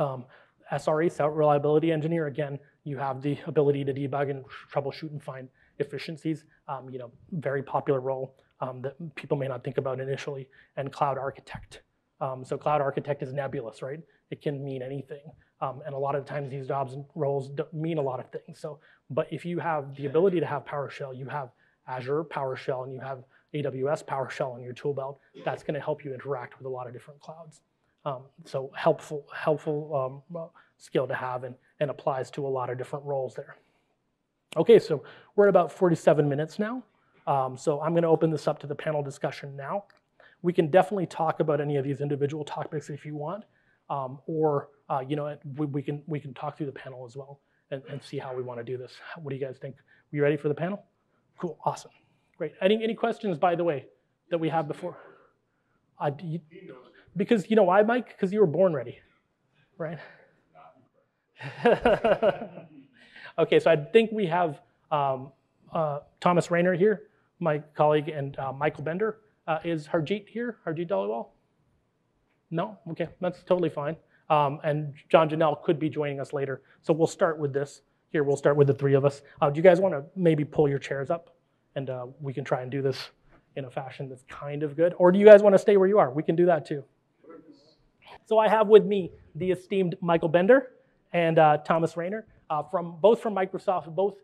Um, S R E, Site Reliability Engineer. Again, you have the ability to debug and troubleshoot and find efficiencies. Um, you know, very popular role um, that people may not think about initially. And Cloud Architect. Um, so Cloud Architect is nebulous, right? It can mean anything. Um, and a lot of times these jobs and roles mean a lot of things. So, but if you have the ability to have PowerShell, you have Azure PowerShell, and you have A W S PowerShell in your tool belt, that's gonna help you interact with a lot of different clouds. Um, so helpful, helpful um, skill to have, and, and applies to a lot of different roles there. Okay, so we're at about forty-seven minutes now. Um, so I'm gonna open this up to the panel discussion now. We can definitely talk about any of these individual topics if you want. Um, or uh, you know, we, we can we can talk through the panel as well and, and see how we want to do this. What do you guys think? We ready for the panel? Cool, awesome, great. Any any questions, by the way, that we have before? Uh, you, because you know why, Mike? Because you were born ready, right? Okay, so I think we have um, uh, Thomas Rayner here, my colleague, and uh, Michael Bender. Uh, is Harjeet here? Harjeet Dhaliwal? No? Okay, that's totally fine. Um, and John Janelle could be joining us later. So we'll start with this. Here, we'll start with the three of us. Uh, do you guys want to maybe pull your chairs up? And uh, we can try and do this in a fashion that's kind of good. Or do you guys want to stay where you are? We can do that too. So I have with me the esteemed Michael Bender and uh, Thomas Rayner, uh, from, both from Microsoft, both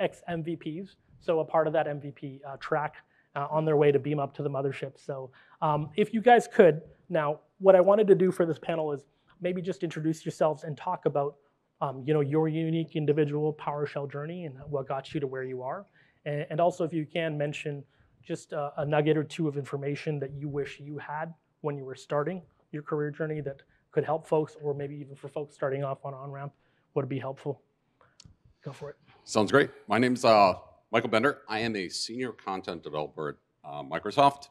ex-M V Ps. So a part of that M V P uh, track uh, on their way to beam up to the mothership. So um, if you guys could, now, what I wanted to do for this panel is maybe just introduce yourselves and talk about um, you know, your unique individual PowerShell journey and what got you to where you are. And, and also, if you can, mention just a, a nugget or two of information that you wish you had when you were starting your career journey that could help folks, or maybe even for folks starting off on on-ramp, would be helpful. Go for it. Sounds great. My name's uh, Michael Bender. I am a senior content developer at uh, Microsoft,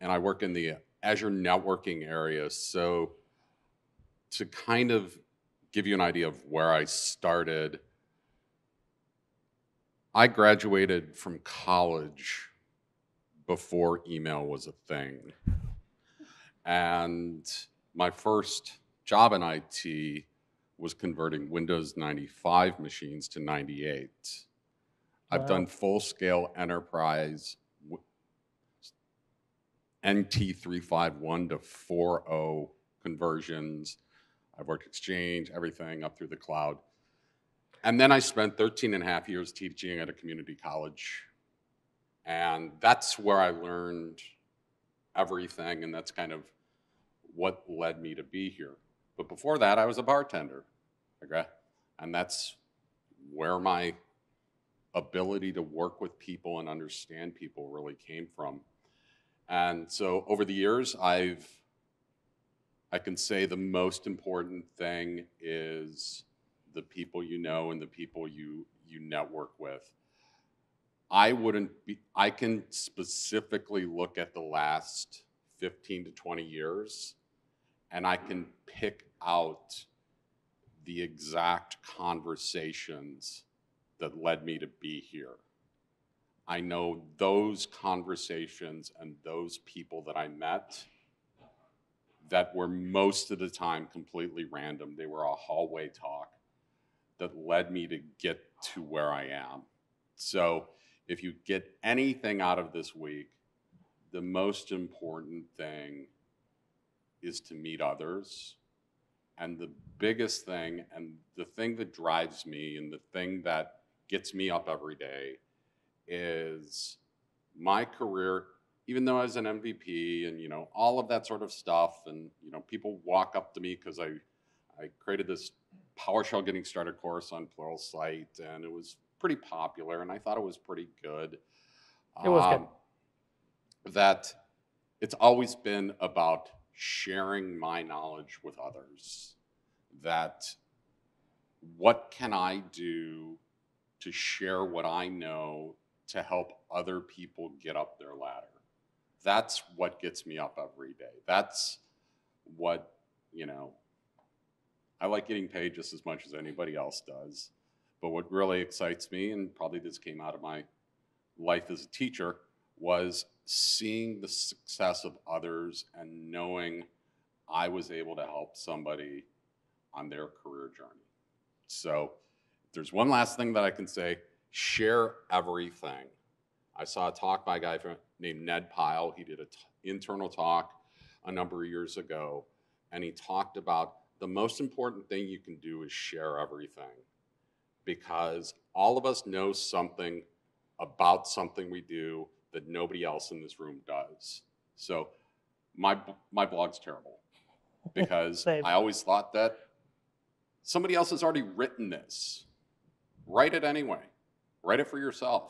and I work in the Azure networking area. So to kind of give you an idea of where I started, I graduated from college before email was a thing. And my first job in I T was converting Windows ninety-five machines to ninety-eight. Wow. I've done full-scale enterprise N T three fifty-one to four point oh conversions. I've worked Exchange, everything up through the cloud. And then I spent thirteen and a half years teaching at a community college. And that's where I learned everything, and that's kind of what led me to be here. But before that, I was a bartender, okay? And that's where my ability to work with people and understand people really came from. And so over the years, I've, I can say the most important thing is the people you know and the people you, you network with. I wouldn't be, I can specifically look at the last fifteen to twenty years, and I can pick out the exact conversations that led me to be here. I know those conversations and those people that I met that were most of the time completely random. They were a hallway talk that led me to get to where I am. So if you get anything out of this week, the most important thing is to meet others. And the biggest thing, and the thing that drives me, and the thing that gets me up every day, is my career. Even though I was an M V P and, you know, all of that sort of stuff, and, you know, people walk up to me because I, I created this PowerShell Getting Started course on Pluralsight, and it was pretty popular, and I thought it was pretty good. It was um, good. That it's always been about sharing my knowledge with others. That what can I do to share what I know to help other people get up their ladder? That's what gets me up every day. That's what, you know, I like getting paid just as much as anybody else does. But what really excites me, and probably this came out of my life as a teacher, was seeing the success of others and knowing I was able to help somebody on their career journey. So if there's one last thing that I can say, share everything. I saw a talk by a guy named Ned Pyle. He did an internal talk a number of years ago, and he talked about the most important thing you can do is share everything, because all of us know something about something we do that nobody else in this room does. So my, my blog's terrible, because I always thought that somebody else has already written this. Write it anyway. Write it for yourself.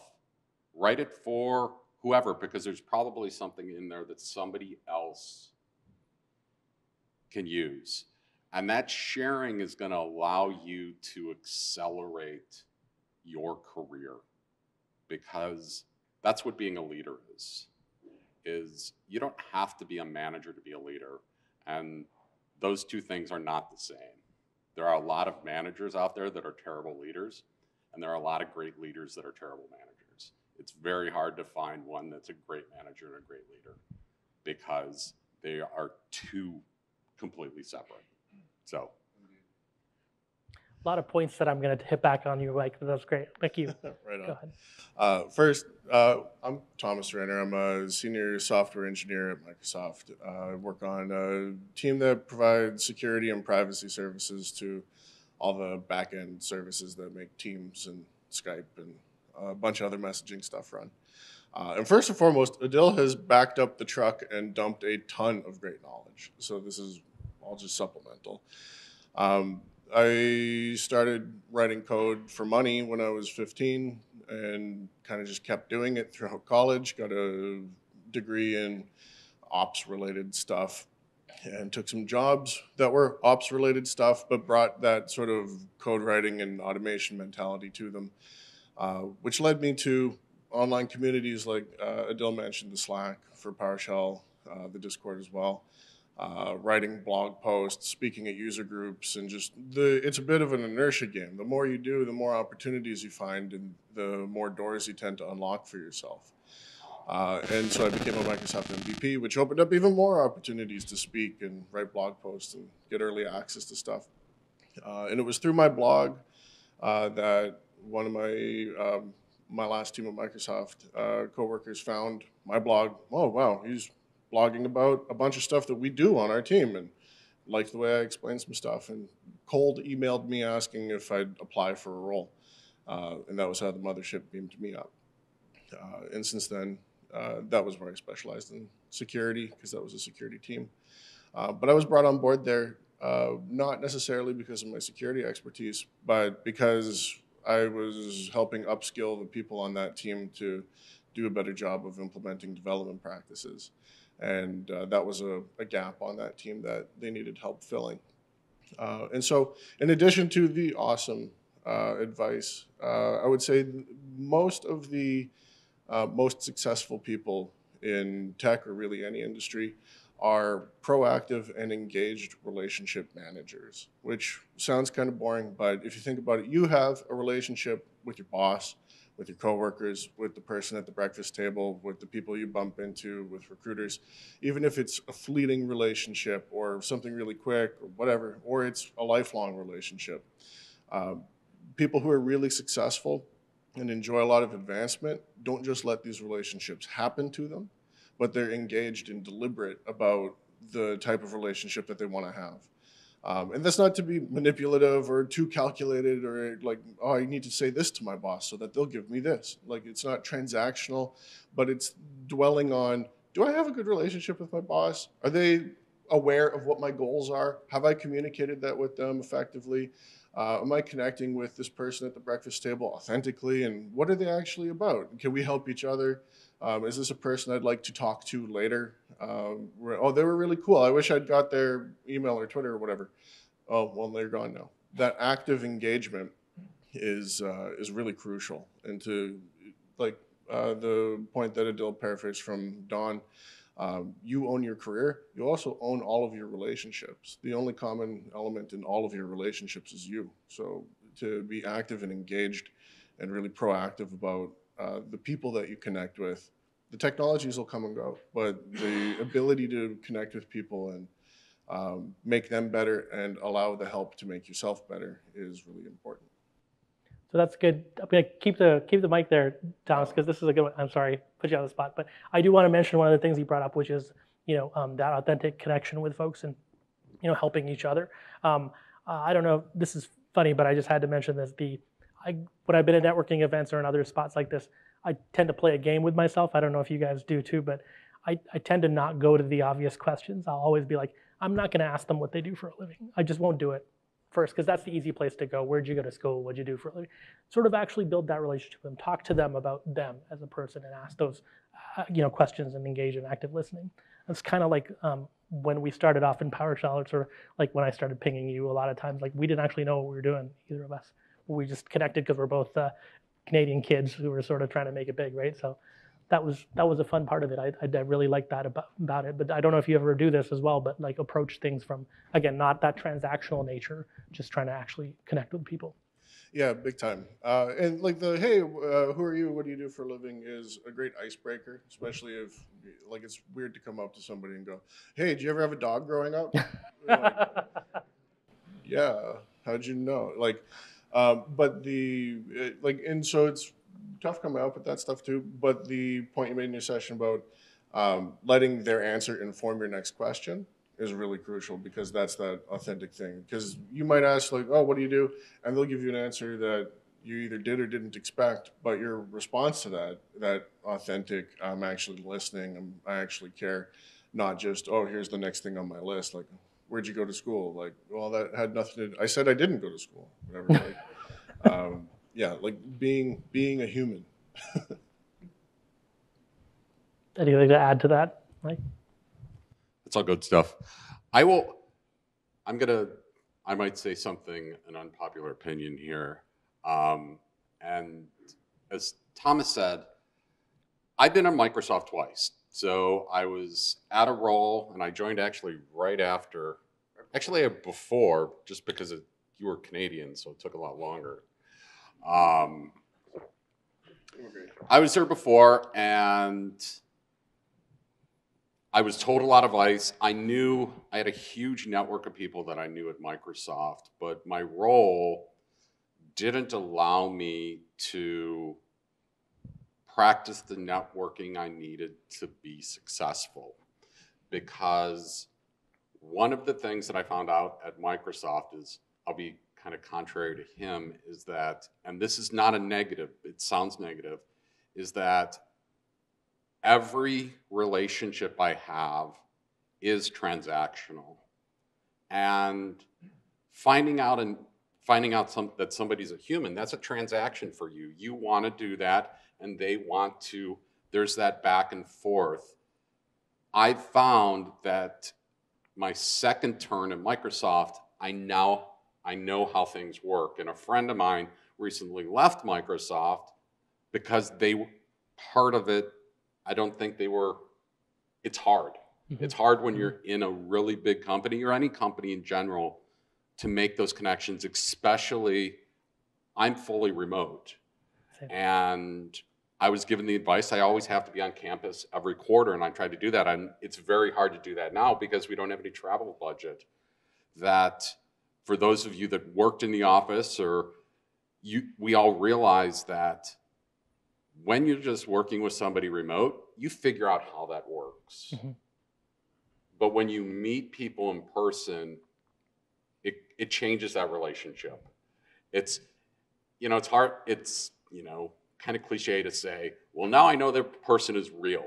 Write it for whoever, because there's probably something in there that somebody else can use. And that sharing is going to allow you to accelerate your career, because that's what being a leader is, is you don't have to be a manager to be a leader. And those two things are not the same. There are a lot of managers out there that are terrible leaders, and there are a lot of great leaders that are terrible managers. It's very hard to find one that's a great manager and a great leader, because they are two completely separate. So, a lot of points that I'm going to hit back on you, Mike. That's great. Thank you. Right on. Go ahead. Uh, first, uh, I'm Thomas Rayner. I'm a senior software engineer at Microsoft. Uh, I work on a team that provides security and privacy services to all the back-end services that make Teams and Skype and a bunch of other messaging stuff run. Uh, and first and foremost, Adil has backed up the truck and dumped a ton of great knowledge. So this is all just supplemental. Um, I started writing code for money when I was fifteen, and kind of just kept doing it throughout college. Got a degree in ops-related stuff, and took some jobs that were ops-related stuff, but brought that sort of code writing and automation mentality to them, uh, which led me to online communities like uh, Adil mentioned, the Slack for PowerShell, uh, the Discord as well. Uh, writing blog posts, speaking at user groups, and just the, it's a bit of an inertia game. The more you do, the more opportunities you find, and the more doors you tend to unlock for yourself. Uh, and so I became a Microsoft M V P, which opened up even more opportunities to speak and write blog posts and get early access to stuff. Uh, and it was through my blog uh, that one of my, um, my last team at Microsoft uh, coworkers found my blog. Oh, wow, he's blogging about a bunch of stuff that we do on our team, and liked the way I explained some stuff, and cold emailed me asking if I'd apply for a role. Uh, and that was how the mothership beamed me up. Uh, and since then, uh, that was where I specialized in security, because that was a security team. Uh, but I was brought on board there, uh, not necessarily because of my security expertise, but because I was helping upskill the people on that team to do a better job of implementing development practices. And uh, that was a, a gap on that team that they needed help filling. Uh, and so in addition to the awesome uh, advice, uh, I would say most of the uh, most successful people in tech, or really any industry, are proactive and engaged relationship managers, which sounds kind of boring, but if you think about it, you have a relationship with your boss, with your coworkers, with the person at the breakfast table, with the people you bump into, with recruiters, even if it's a fleeting relationship or something really quick or whatever, or it's a lifelong relationship. Uh, people who are really successful and enjoy a lot of advancement don't just let these relationships happen to them, but they're engaged and deliberate about the type of relationship that they want to have. Um, and that's not to be manipulative or too calculated or like, oh, I need to say this to my boss so that they'll give me this. Like, it's not transactional, but it's dwelling on, do I have a good relationship with my boss? Are they aware of what my goals are? Have I communicated that with them effectively? Uh, am I connecting with this person at the breakfast table authentically? And what are they actually about? Can we help each other? Um, is this a person I'd like to talk to later? Um, oh, they were really cool. I wish I'd got their email or Twitter or whatever. Oh, well, they're gone now. That active engagement is uh, is really crucial. And to like uh, the point that Adil paraphrased from Don, um, you own your career. You also own all of your relationships. The only common element in all of your relationships is you. So to be active and engaged and really proactive about Uh, the people that you connect with. The technologies will come and go, but the ability to connect with people and um, make them better and allow the help to make yourself better is really important. So that's good. I'm gonna keep the, keep the mic there, Thomas, because this is a good one. I'm sorry, put you on the spot, but I do want to mention one of the things you brought up, which is, you know, um, that authentic connection with folks and, you know, helping each other. Um, uh, I don't know, this is funny, but I just had to mention this. The I, when I've been at networking events or in other spots like this, I tend to play a game with myself. I don't know if you guys do too, but I, I tend to not go to the obvious questions. I'll always be like, I'm not gonna ask them what they do for a living. I just won't do it first, because that's the easy place to go. Where'd you go to school? What'd you do for a living? Sort of actually build that relationship with them. Talk to them about them as a person and ask those uh, you know, questions and engage in active listening. It's kind of like um, when we started off in PowerShell, it's sort of like when I started pinging you a lot of times, like we didn't actually know what we were doing, either of us. We just connected because we're both uh, Canadian kids who were sort of trying to make it big, right? So that was that was a fun part of it. I, I really liked that about, about it. But I don't know if you ever do this as well, but like approach things from, again, not that transactional nature, just trying to actually connect with people. Yeah, big time. Uh, and like the, hey, uh, who are you? What do you do for a living is a great icebreaker, especially if, like, it's weird to come up to somebody and go, hey, did you ever have a dog growing up? Like, yeah, how'd you know? Like. Um, but the, it, like, and so it's tough coming up with that stuff too, but the point you made in your session about um, letting their answer inform your next question is really crucial, because that's that authentic thing. Because you might ask like, oh, what do you do? And they'll give you an answer that you either did or didn't expect, but your response to that, that authentic, I'm actually listening, I'm, I actually care, not just, oh, here's the next thing on my list. Like, where'd you go to school? Like, well, that had nothing to do. I said I didn't go to school. Whatever. Like, um, yeah, like being being a human. Anything to add to that, Mike? That's all good stuff. I will. I'm gonna. I might say something, an unpopular opinion here. Um, and as Thomas said, I've been on Microsoft twice. So I was at a role, and I joined actually right after, actually before, just because it, you were Canadian, so it took a lot longer. Um, I was there before, and I was told a lot of advice. I knew I had a huge network of people that I knew at Microsoft, but my role didn't allow me to practice the networking I needed to be successful. Because one of the things that I found out at Microsoft is, I'll be kind of contrary to him, is that, and this is not a negative, it sounds negative, is that every relationship I have is transactional. And finding out and finding out some, that somebody's a human, that's a transaction for you. You want to do that, and they want to. There's that back and forth. I found that my second turn at Microsoft, I now I know how things work. And a friend of mine recently left Microsoft because they part of it. I don't think they were. It's hard. Mm-hmm. It's hard when you're in a really big company or any company in general to make those connections, especially I'm fully remote. Okay. And I was given the advice, I always have to be on campus every quarter, and I tried to do that. And it's very hard to do that now because we don't have any travel budget. That for those of you that worked in the office, or you, we all realize that when you're just working with somebody remote, you figure out how that works. Mm-hmm. But when you meet people in person, it, it changes that relationship. It's, you know, it's hard, it's, you know, kind of cliche to say, well, now I know the person is real.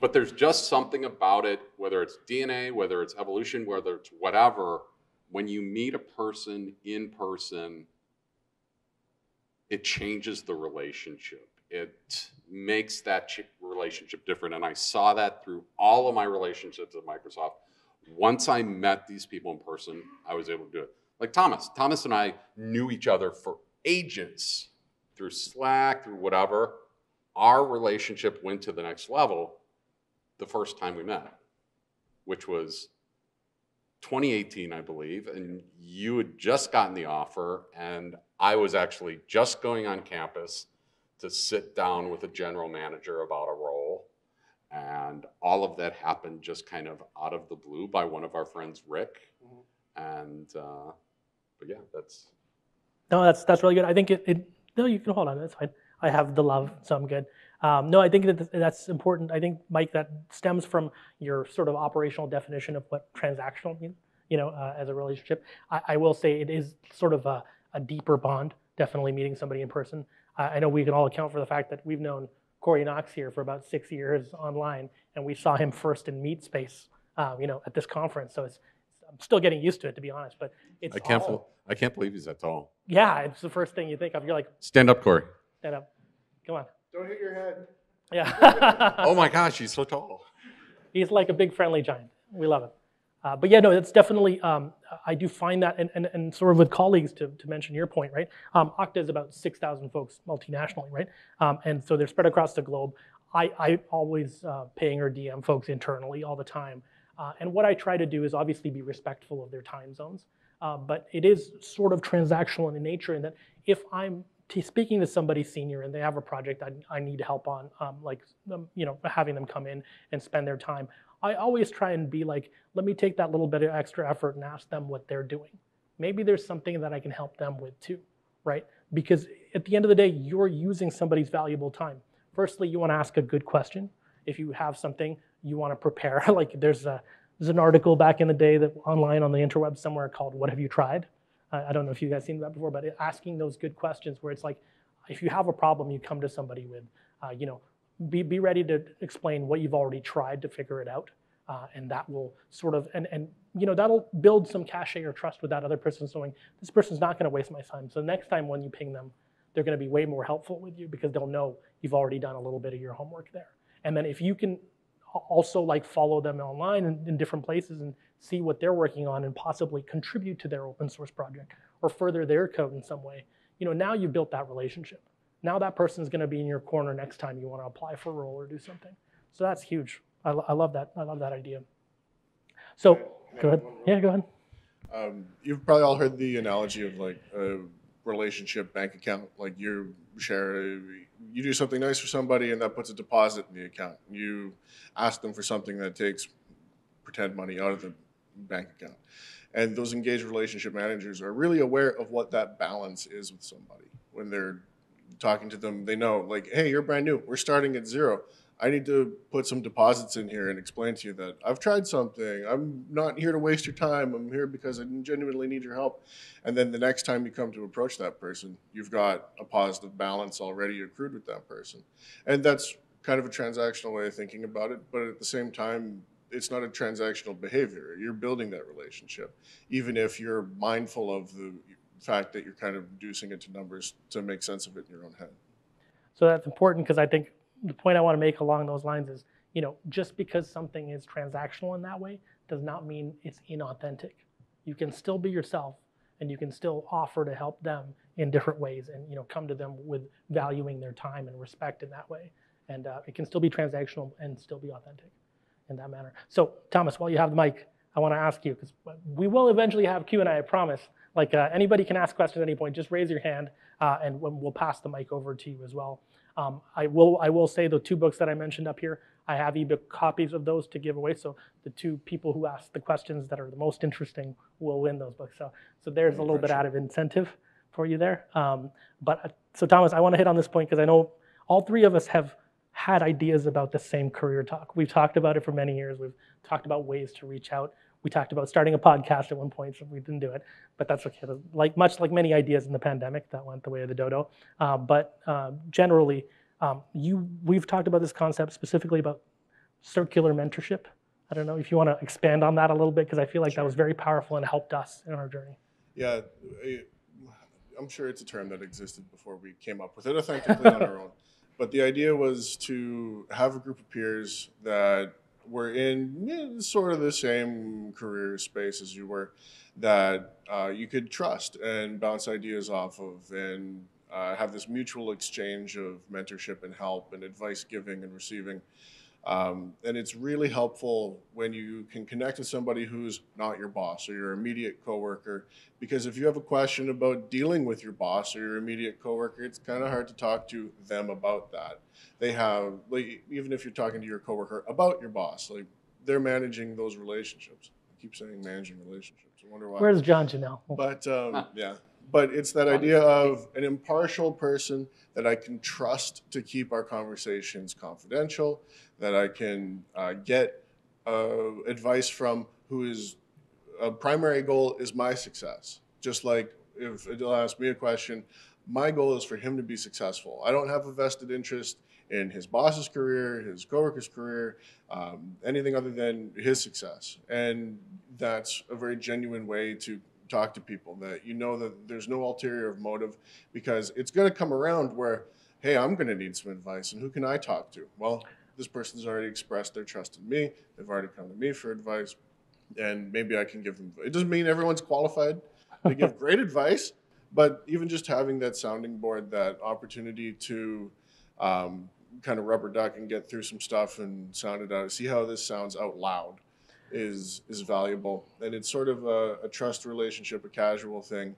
But there's just something about it, whether it's D N A, whether it's evolution, whether it's whatever, when you meet a person in person, it changes the relationship. It makes that relationship different. And I saw that through all of my relationships at Microsoft. Once I met these people in person, I was able to do it. Like Thomas. Thomas and I knew each other for ages. Through Slack, through whatever, our relationship went to the next level the first time we met, which was twenty eighteen, I believe, and you had just gotten the offer, and I was actually just going on campus to sit down with a general manager about a role, and all of that happened just kind of out of the blue by one of our friends, Rick, mm-hmm. and uh, but yeah, that's... No, that's that's really good. I think it... it... No, you can hold on. That's fine. I have the love, so I'm good. Um, no, I think that that's important. I think, Mike, that stems from your sort of operational definition of what transactional means, you know, uh, as a relationship. I, I will say it is sort of a, a deeper bond, definitely meeting somebody in person. Uh, I know we can all account for the fact that we've known Corey Knox here for about six years online, and we saw him first in Meet Space, um, you know, at this conference. So it's, I'm still getting used to it, to be honest, but it's I can't all... I can't believe he's that tall. Yeah, it's the first thing you think of. You're like... Stand up, Corey. Stand up. Come on. Don't hit your head. Yeah. Oh my gosh, he's so tall. He's like a big friendly giant. We love him. Uh, but yeah, no, it's definitely... Um, I do find that, and, and, and sort of with colleagues, to, to mention your point, right? Um, Okta is about six thousand folks multinationally, right? Um, and so they're spread across the globe. I, I always uh, ping or D M folks internally all the time. Uh, and what I try to do is obviously be respectful of their time zones, uh, but it is sort of transactional in nature in that if I'm t- speaking to somebody senior and they have a project I, I need help on, um, like um, you know, having them come in and spend their time, I always try and be like, let me take that little bit of extra effort and ask them what they're doing. Maybe there's something that I can help them with too, right? Because at the end of the day, you're using somebody's valuable time. Firstly, you want to ask a good question. If you have something you want to prepare, like there's a there's an article back in the day that online on the interweb somewhere called "What Have You Tried?" I, I don't know if you guys seen that before, but asking those good questions where it's like, if you have a problem, you come to somebody with, uh, you know, be be ready to explain what you've already tried to figure it out, uh, and that will sort of and and you know that'll build some cachet or trust with that other person, knowing this person's not going to waste my time. So next time when you ping them, they're going to be way more helpful with you because they'll know you've already done a little bit of your homework there. And then if you can also like follow them online in, in different places and see what they're working on and possibly contribute to their open source project or further their code in some way, you know, now you've built that relationship. Now that person's going to be in your corner next time you want to apply for a role or do something. So that's huge. I, I love that. I love that idea. So go ahead. Yeah, go ahead. Um, you've probably all heard the analogy of like a relationship bank account, like you're share you do something nice for somebody and that puts a deposit in the account. You ask them for something that takes pretend money out of the bank account. And those engaged relationship managers are really aware of what that balance is with somebody. When they're talking to them, they know like, hey, you're brand new. We're starting at zero. I need to put some deposits in here and explain to you that I've tried something. I'm not here to waste your time. I'm here because I genuinely need your help. And then the next time you come to approach that person, you've got a positive balance already accrued with that person. And that's kind of a transactional way of thinking about it, but at the same time, it's not a transactional behavior. You're building that relationship, even if you're mindful of the fact that you're kind of reducing it to numbers to make sense of it in your own head. So that's important, because I think the point I want to make along those lines is, you know, just because something is transactional in that way does not mean it's inauthentic. You can still be yourself, and you can still offer to help them in different ways, and, you know, come to them with valuing their time and respect in that way. And uh, it can still be transactional and still be authentic in that manner. So Thomas, while you have the mic, I want to ask you, because we will eventually have Q and A, I promise. Like uh, anybody can ask questions at any point, just raise your hand uh, and we'll pass the mic over to you as well. Um, I will I will say the two books that I mentioned up here, I have ebook copies of those to give away. So the two people who ask the questions that are the most interesting will win those books. So so there's a little bit out of incentive for you there. Um, but uh, so Thomas, I want to hit on this point because I know all three of us have had ideas about the same career talk. We've talked about it for many years. We've talked about ways to reach out. We talked about starting a podcast at one point, so we didn't do it, but that's okay. Like much like many ideas in the pandemic, that went the way of the dodo. Uh, but uh, generally, um, you we've talked about this concept specifically about circular mentorship. I don't know if you want to expand on that a little bit, because I feel like sure. that was very powerful and helped us in our journey. Yeah, I'm sure it's a term that existed before we came up with it, authentically on our own. But the idea was to have a group of peers that were in you know, sort of the same career space as you were, that uh, you could trust and bounce ideas off of, and uh, have this mutual exchange of mentorship and help and advice giving and receiving. Um, and it's really helpful when you can connect with somebody who's not your boss or your immediate coworker, because if you have a question about dealing with your boss or your immediate coworker, it's kind of hard to talk to them about that. They have, like, even if you're talking to your coworker about your boss, like they're managing those relationships. I keep saying managing relationships. I wonder why. Where's John Janelle? But um, huh. yeah, but it's that idea of an impartial person that I can trust to keep our conversations confidential, that I can uh, get uh, advice from, who is a primary goal is my success. Just like if Adil asked me a question, my goal is for him to be successful. I don't have a vested interest in his boss's career, his coworker's career, um, anything other than his success. And that's a very genuine way to talk to people, that you know that there's no ulterior motive, because it's going to come around where, hey, I'm going to need some advice, and who can I talk to? Well, this person's already expressed their trust in me. They've already come to me for advice, and maybe I can give them. It doesn't mean everyone's qualified to give great advice, but even just having that sounding board, that opportunity to um, kind of rubber duck and get through some stuff and sound it out, see how this sounds out loud, is is valuable. And it's sort of a, a trust relationship, a casual thing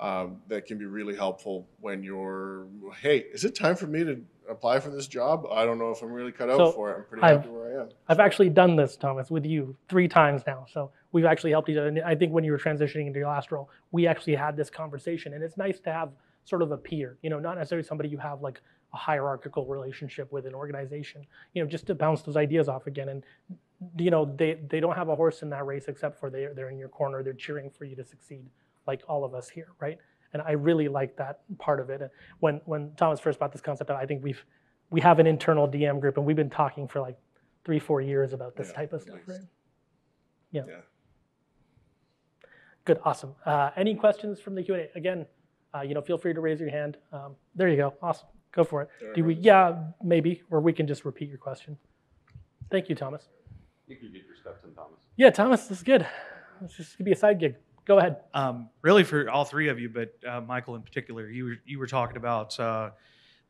um, that can be really helpful when you're, hey, is it time for me to apply for this job? I don't know if I'm really cut out so for it. I'm pretty I've, happy where I am. I've actually done this, Thomas, with you three times now. So we've actually helped each other. And I think when you were transitioning into your last role, we actually had this conversation. And it's nice to have sort of a peer, you know, not necessarily somebody you have like a hierarchical relationship with an organization, you know, just to bounce those ideas off again. And you know, they, they don't have a horse in that race, except for they're, they're in your corner, they're cheering for you to succeed, like all of us here, right? And I really like that part of it. And when when Thomas first brought this concept up, I think we've, we have an internal D M group, and we've been talking for like three, four years about this yeah, type of stuff, least. right? Yeah. yeah. Good, awesome. Uh, any questions from the Q and A? Again, uh, you know, feel free to raise your hand. Um, there you go, awesome, go for it. There Do we, yeah, maybe, or we can just repeat your question. Thank you, Thomas. You can get your stuff in, Thomas. Yeah, Thomas, this is good. This is going to be a side gig. Go ahead. Um, really for all three of you, but uh, Michael in particular, you were, you were talking about uh,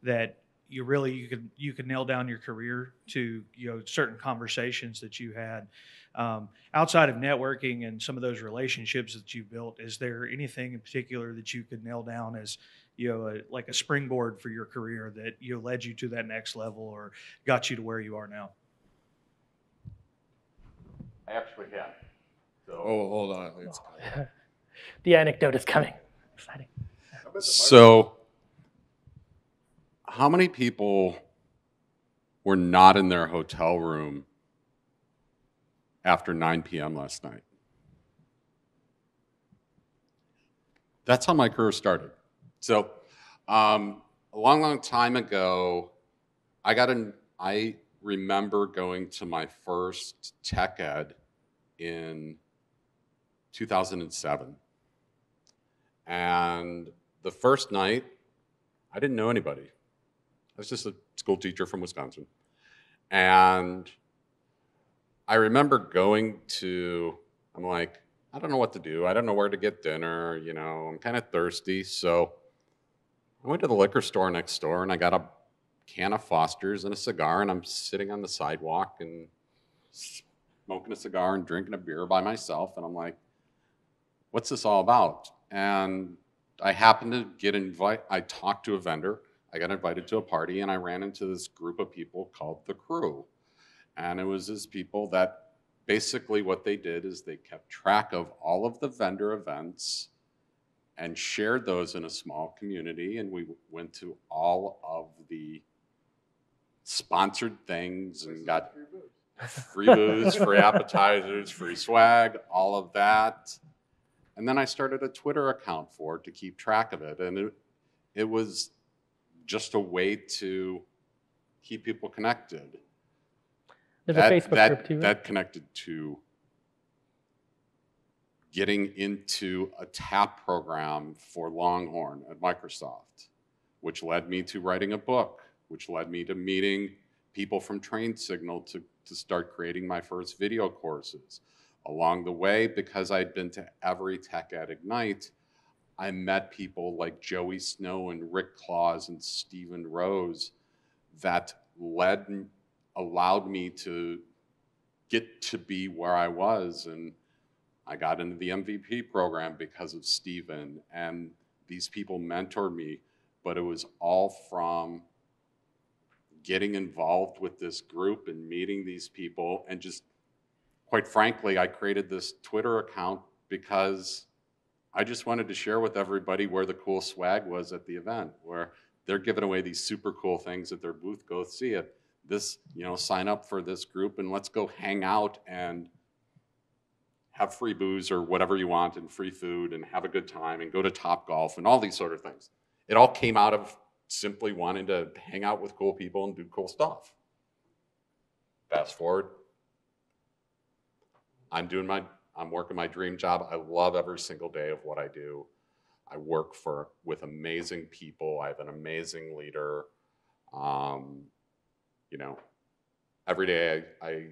that you really, you could, you could nail down your career to, you know, certain conversations that you had. Um, outside of networking and some of those relationships that you built, is there anything in particular that you could nail down as, you know, a, like a springboard for your career that, you know, led you to that next level or got you to where you are now? I actually have. So. Oh, hold on. It's oh. The anecdote is coming. Exciting. So how many people were not in their hotel room after nine p m last night? That's how my career started. So um, a long, long time ago, I got in I remember going to my first tech ed in two thousand seven. And the first night, I didn't know anybody. I was just a school teacher from Wisconsin. And I remember going to, I'm like, I don't know what to do. I don't know where to get dinner. You know, I'm kind of thirsty. So I went to the liquor store next door, and I got a can of Foster's and a cigar, and I'm sitting on the sidewalk and smoking a cigar and drinking a beer by myself. And I'm like, what's this all about? And I happened to get invited. I talked to a vendor. I got invited to a party, and I ran into this group of people called The Crew. And it was these people that basically what they did is they kept track of all of the vendor events and shared those in a small community. And we went to all of the sponsored things and got free booze, free appetizers, free swag, all of that. And then I started a Twitter account for it to keep track of it. And it, it was just a way to keep people connected. There's that, a Facebook that, group too. That connected to getting into a TAP program for Longhorn at Microsoft, which led me to writing a book, which led me to meeting people from Train Signal to, to start creating my first video courses. Along the way, because I'd been to every Tech at Ignite, I met people like Joey Snow and Rick Claus and Stephen Rose that led, allowed me to get to be where I was. And I got into the M V P program because of Stephen, and these people mentored me, but it was all from getting involved with this group and meeting these people and just, quite frankly, I created this Twitter account because I just wanted to share with everybody where the cool swag was at the event, where they're giving away these super cool things at their booth. Go see it. This, you know, sign up for this group and let's go hang out and have free booze or whatever you want and free food and have a good time and go to Topgolf and all these sort of things. It all came out of simply wanting to hang out with cool people and do cool stuff. Fast forward. I'm doing my, I'm working my dream job. I love every single day of what I do. I work for, with amazing people. I have an amazing leader. Um, you know, every day I, I,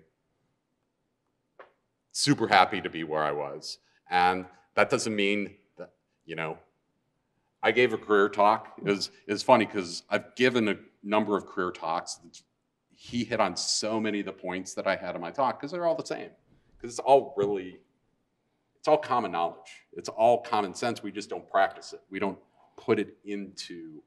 super happy to be where I was. And that doesn't mean that, you know, I gave a career talk. It was, it was funny because I've given a number of career talks. He hit on so many of the points that I had in my talk because they're all the same. It's all really, it's all common knowledge. It's all common sense. We just don't practice it. We don't put it into,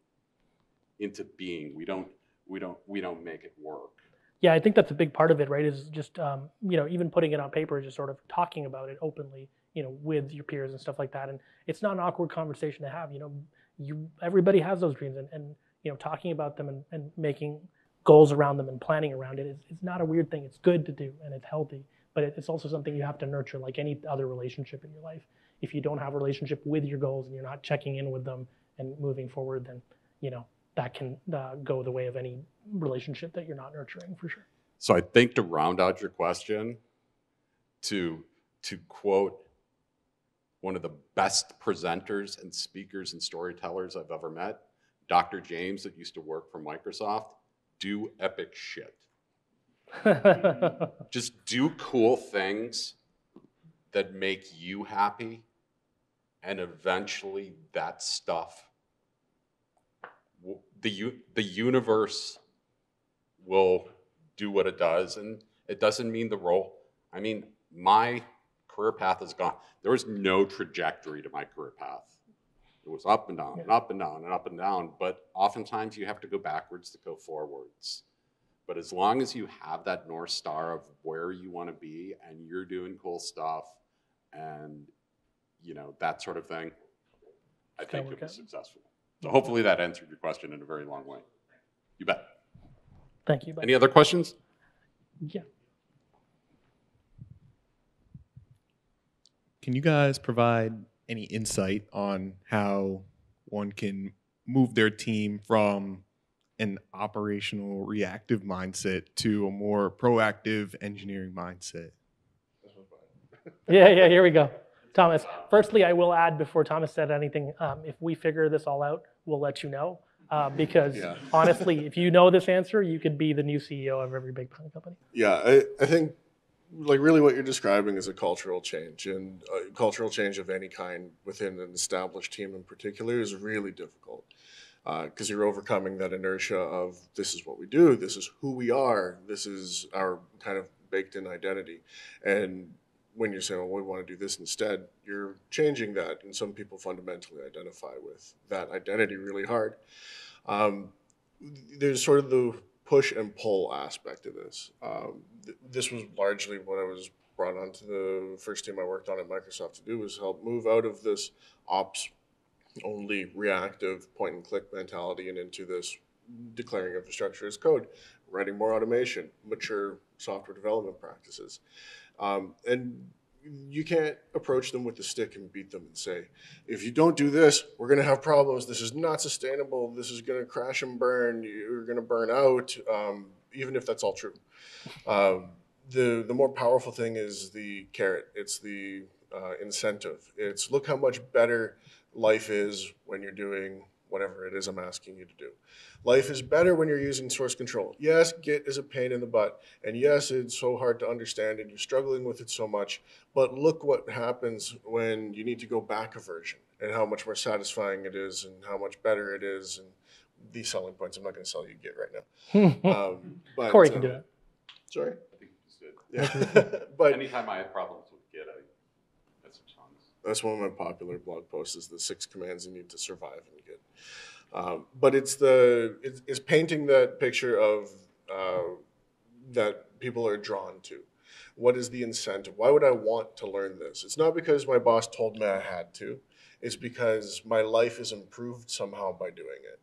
into being. We don't, we don't, we don't make it work. Yeah, I think that's a big part of it, right? Is just, um, you know, even putting it on paper, just sort of talking about it openly, you know, with your peers and stuff like that. And it's not an awkward conversation to have. You know, you everybody has those dreams, and, and you know, talking about them and, and making goals around them and planning around it is, it's not a weird thing. It's good to do, and it's healthy. But it's also something you have to nurture, like any other relationship in your life. If you don't have a relationship with your goals and you're not checking in with them and moving forward, then you know that can uh, go the way of any relationship that you're not nurturing, for sure. So I think to round out your question, to to quote one of the best presenters and speakers and storytellers I've ever met, Doctor James, that used to work for Microsoft, do epic shit. Just do cool things that make you happy, and eventually that stuff, the the universe will do what it does. And it doesn't mean the role. I mean, my career path is gone. There was no trajectory to my career path. It was up and down and up and down and up and down, but oftentimes you have to go backwards to go forwards. But as long as you have that North Star of where you want to be and you're doing cool stuff and, you know, that sort of thing, I think you'll be successful. So hopefully that answered your question in a very long way. You bet. Thank you. Buddy. Any other questions? Yeah. Can you guys provide any insight on how one can move their team from an operational reactive mindset to a more proactive engineering mindset? Yeah, yeah, here we go. Thomas, firstly, I will add before Thomas said anything, um, if we figure this all out, we'll let you know. Uh, because yeah. honestly, if you know this answer, you could be the new C E O of every big company. Yeah, I, I think like really what you're describing is a cultural change, and uh, cultural change of any kind within an established team in particular is really difficult because uh, you're overcoming that inertia of this is what we do, this is who we are, this is our kind of baked-in identity. And when you're saying, well, we want to do this instead, you're changing that. And some people fundamentally identify with that identity really hard. Um, there's sort of the push and pull aspect of this. Um, th- this was largely what I was brought onto the first team I worked on at Microsoft to do, was help move out of this ops only reactive point and click mentality and into this declaring infrastructure as code, writing more automation, mature software development practices. Um, and you can't approach them with the stick and beat them and say, if you don't do this, we're going to have problems. This is not sustainable. This is going to crash and burn. You're going to burn out, um, even if that's all true. Um, the, the more powerful thing is the carrot. It's the uh, incentive. It's look how much better life is when you're doing whatever it is I'm asking you to do. Life is better when you're using source control. Yes, Git is a pain in the butt. And yes, it's so hard to understand and you're struggling with it so much. But look what happens when you need to go back a version and how much more satisfying it is and how much better it is. And these selling points, I'm not going to sell you Git right now. um, but, Corey can uh, do it. Sorry? I think you just did. Yeah. But anytime I have problems with Git, I that's one of my popular blog posts, is the six commands you need to survive in Git. Um, but it's the it's, it's painting that picture of uh, that people are drawn to. What is the incentive? Why would I want to learn this? It's not because my boss told me I had to. It's because my life is improved somehow by doing it.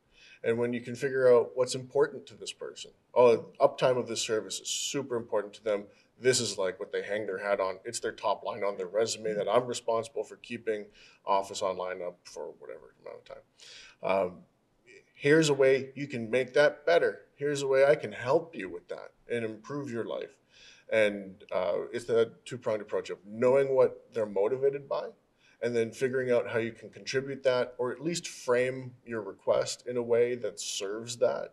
And when you can figure out what's important to this person, oh, uptime of this service is super important to them. This is like what they hang their hat on. It's their top line on their resume that I'm responsible for keeping Office Online up for whatever amount of time. Um, here's a way you can make that better. Here's a way I can help you with that and improve your life. And uh, it's that two-pronged approach of knowing what they're motivated by and then figuring out how you can contribute that, or at least frame your request in a way that serves that.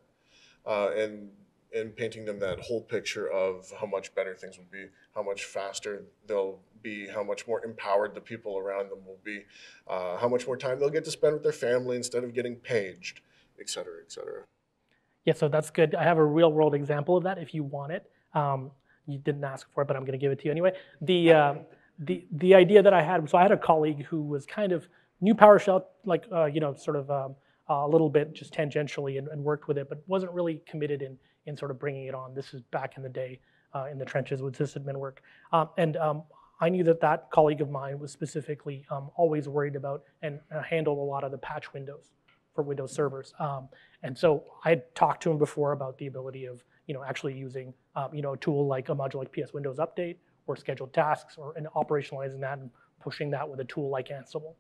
Uh, and and painting them that whole picture of how much better things will be, how much faster they'll be, how much more empowered the people around them will be, uh, how much more time they'll get to spend with their family instead of getting paged, et cetera, et cetera. Yeah, so that's good. I have a real world example of that if you want it. Um, you didn't ask for it, but I'm gonna give it to you anyway. The, uh, the, the idea that I had, so I had a colleague who was kind of new PowerShell, like, uh, you know, sort of um, a little bit just tangentially and, and worked with it, but wasn't really committed in in sort of bringing it on. This is back in the day uh, in the trenches with sysadmin work. Um, and um, I knew that that colleague of mine was specifically um, always worried about and uh, handled a lot of the patch windows for Windows servers. Um, and so I had talked to him before about the ability of, you know, actually using, um, you know, a tool like a module like P S Windows Update or scheduled tasks, or and operationalizing that and pushing that with a tool like Ansible.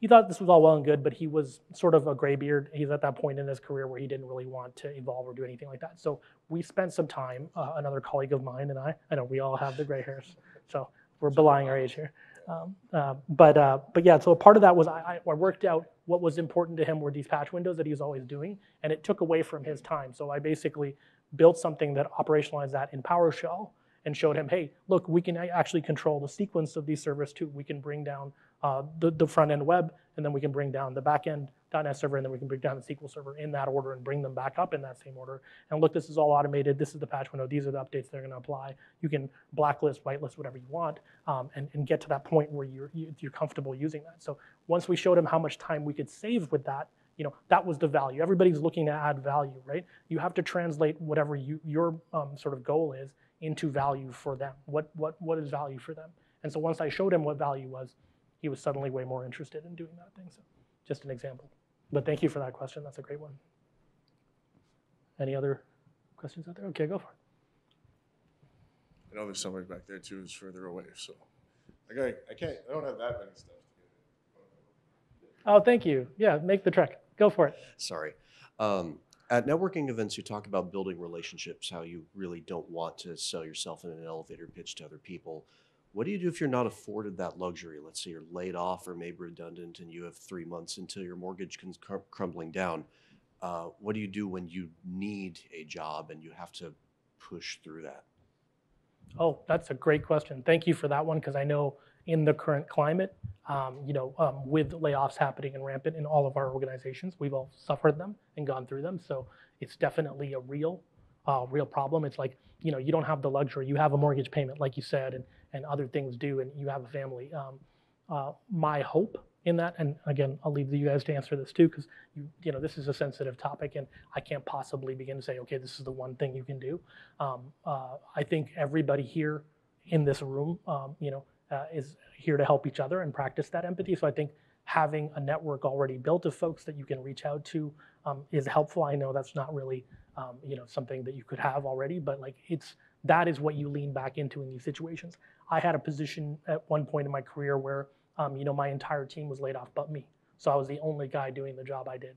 He thought this was all well and good, but he was sort of a graybeard. He's at that point in his career where he didn't really want to evolve or do anything like that. So we spent some time, uh, another colleague of mine and I, I know we all have the gray hairs, so we're belying our age here. Um, uh, but uh, but yeah, so a part of that was I, I worked out what was important to him were these patch windows that he was always doing, and it took away from his time. So I basically built something that operationalized that in PowerShell and showed him, hey, look, we can actually control the sequence of these servers too. We can bring down Uh, the, the front-end web, and then we can bring down the back-end .NET server, and then we can bring down the S Q L server in that order and bring them back up in that same order. And look, this is all automated. This is the patch window. These are the updates that are going to apply. You can blacklist, whitelist, whatever you want, um, and, and get to that point where you're, you're comfortable using that. So once we showed him how much time we could save with that, you know, that was the value. Everybody's looking to add value, right? You have to translate whatever you, your um, sort of goal is into value for them. What, what, what is value for them? And so once I showed him what value was, he was suddenly way more interested in doing that thing. So just an example. But thank you for that question. That's a great one. Any other questions out there? Okay, go for it. I know there's somebody back there too who's further away, so I can't, I can't, I don't have that many stuff. Oh, thank you. Yeah, make the trek. Go for it. Sorry. Um, At networking events, you talk about building relationships, how you really don't want to sell yourself in an elevator pitch to other people. What do you do if you're not afforded that luxury? Let's say you're laid off or maybe redundant and you have three months until your mortgage comes cr- crumbling down. Uh, what do you do when you need a job and you have to push through that? Oh, that's a great question. Thank you for that one, because I know in the current climate, um, you know, um, with layoffs happening and rampant in all of our organizations, we've all suffered them and gone through them. So it's definitely a real Uh, real problem. It's like, you know, you don't have the luxury. You have a mortgage payment, like you said, and, and other things do, and you have a family. Um, uh, my hope in that, and again, I'll leave you guys to answer this too, because you you know, this is a sensitive topic, and I can't possibly begin to say, okay, this is the one thing you can do. Um, uh, I think everybody here in this room, um, you know, uh, is here to help each other and practice that empathy. So I think having a network already built of folks that you can reach out to um, is helpful. I know that's not really Um, you know, something that you could have already, but like it's, that is what you lean back into in these situations. I had a position at one point in my career where, um, you know, my entire team was laid off but me. So I was the only guy doing the job I did.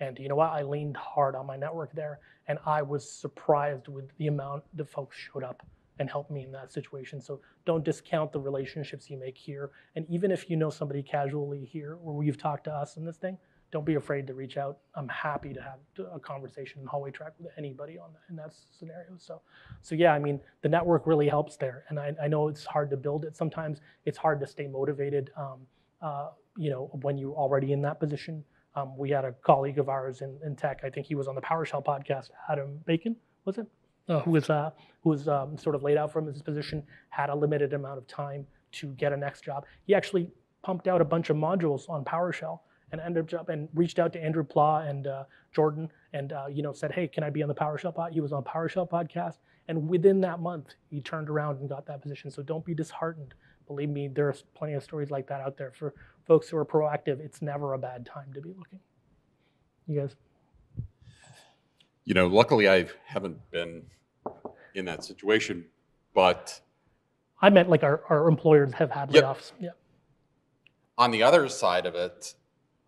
And you know what, I leaned hard on my network there, and I was surprised with the amount the folks showed up and helped me in that situation. So don't discount the relationships you make here. And even if you know somebody casually here, or you've talked to us in this thing, don't be afraid to reach out. I'm happy to have a conversation in hallway track with anybody on that, in that scenario. So, so yeah, I mean, the network really helps there. And I, I know it's hard to build it. Sometimes it's hard to stay motivated, um, uh, you know, when you're already in that position. Um, we had a colleague of ours in, in tech. I think he was on the PowerShell podcast. Adam Bacon, was it? Uh, who was uh, who was um, sort of laid out from his position, had a limited amount of time to get a next job. He actually pumped out a bunch of modules on PowerShell, and ended up and reached out to Andrew Pla and uh, Jordan, and uh, you know, said, hey, can I be on the PowerShell pod? He was on PowerShell podcast, and within that month, he turned around and got that position. So don't be disheartened. Believe me, there's plenty of stories like that out there. For folks who are proactive, it's never a bad time to be looking. You guys? You know, luckily I haven't been in that situation, but... I meant like our, our employers have had yep. layoffs. Yeah. On the other side of it,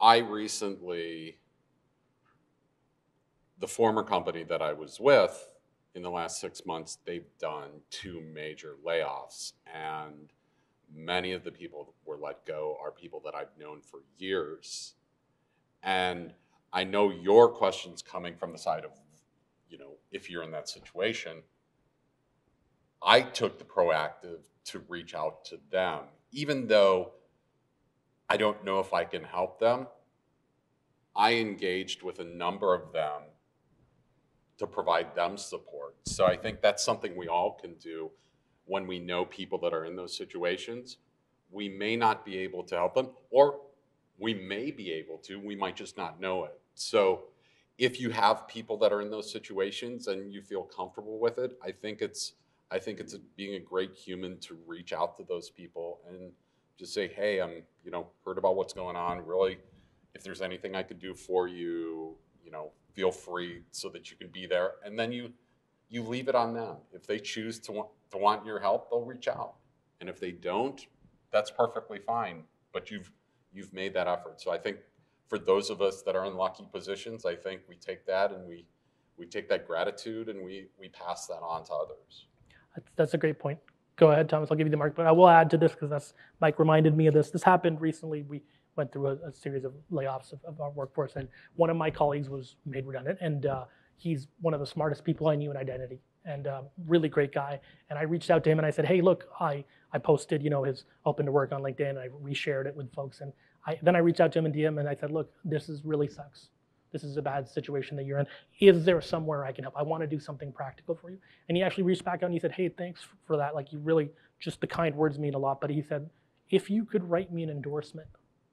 I recently, the former company that I was with, in the last six months, they've done two major layoffs. And many of the people that were let go are people that I've known for years. And I know your question's coming from the side of, you know, if you're in that situation, I took the proactive to reach out to them, even though I don't know if I can help them. I engaged with a number of them to provide them support. So I think that's something we all can do when we know people that are in those situations. We may not be able to help them, or we may be able to, we might just not know it. So if you have people that are in those situations and you feel comfortable with it, I think it's, I think it's being a great human to reach out to those people and just say, hey, I'm, you know, heard about what's going on. Really, if there's anything I could do for you, you know, feel free, so that you can be there. And then you, you leave it on them. If they choose to want to want your help, they'll reach out. And if they don't, that's perfectly fine. But you've you've made that effort. So I think for those of us that are in lucky positions, I think we take that and we we take that gratitude and we we pass that on to others. That's a great point. Go ahead, Thomas, I'll give you the mark, but I will add to this, because that's, Mike reminded me of this. This happened recently. We went through a, a series of layoffs of, of our workforce, and one of my colleagues was made redundant, and uh, he's one of the smartest people I knew in identity, and uh, really great guy. And I reached out to him and I said, hey, look, I, I posted, you know, his open to work on LinkedIn, and I reshared it with folks. And I, then I reached out to him and D M, and I said, look, this is really sucks. This is a bad situation that you're in. Is there somewhere I can help? I want to do something practical for you. And he actually reached back out and he said, hey, thanks for that. Like, you really, just the kind words mean a lot. But he said, if you could write me an endorsement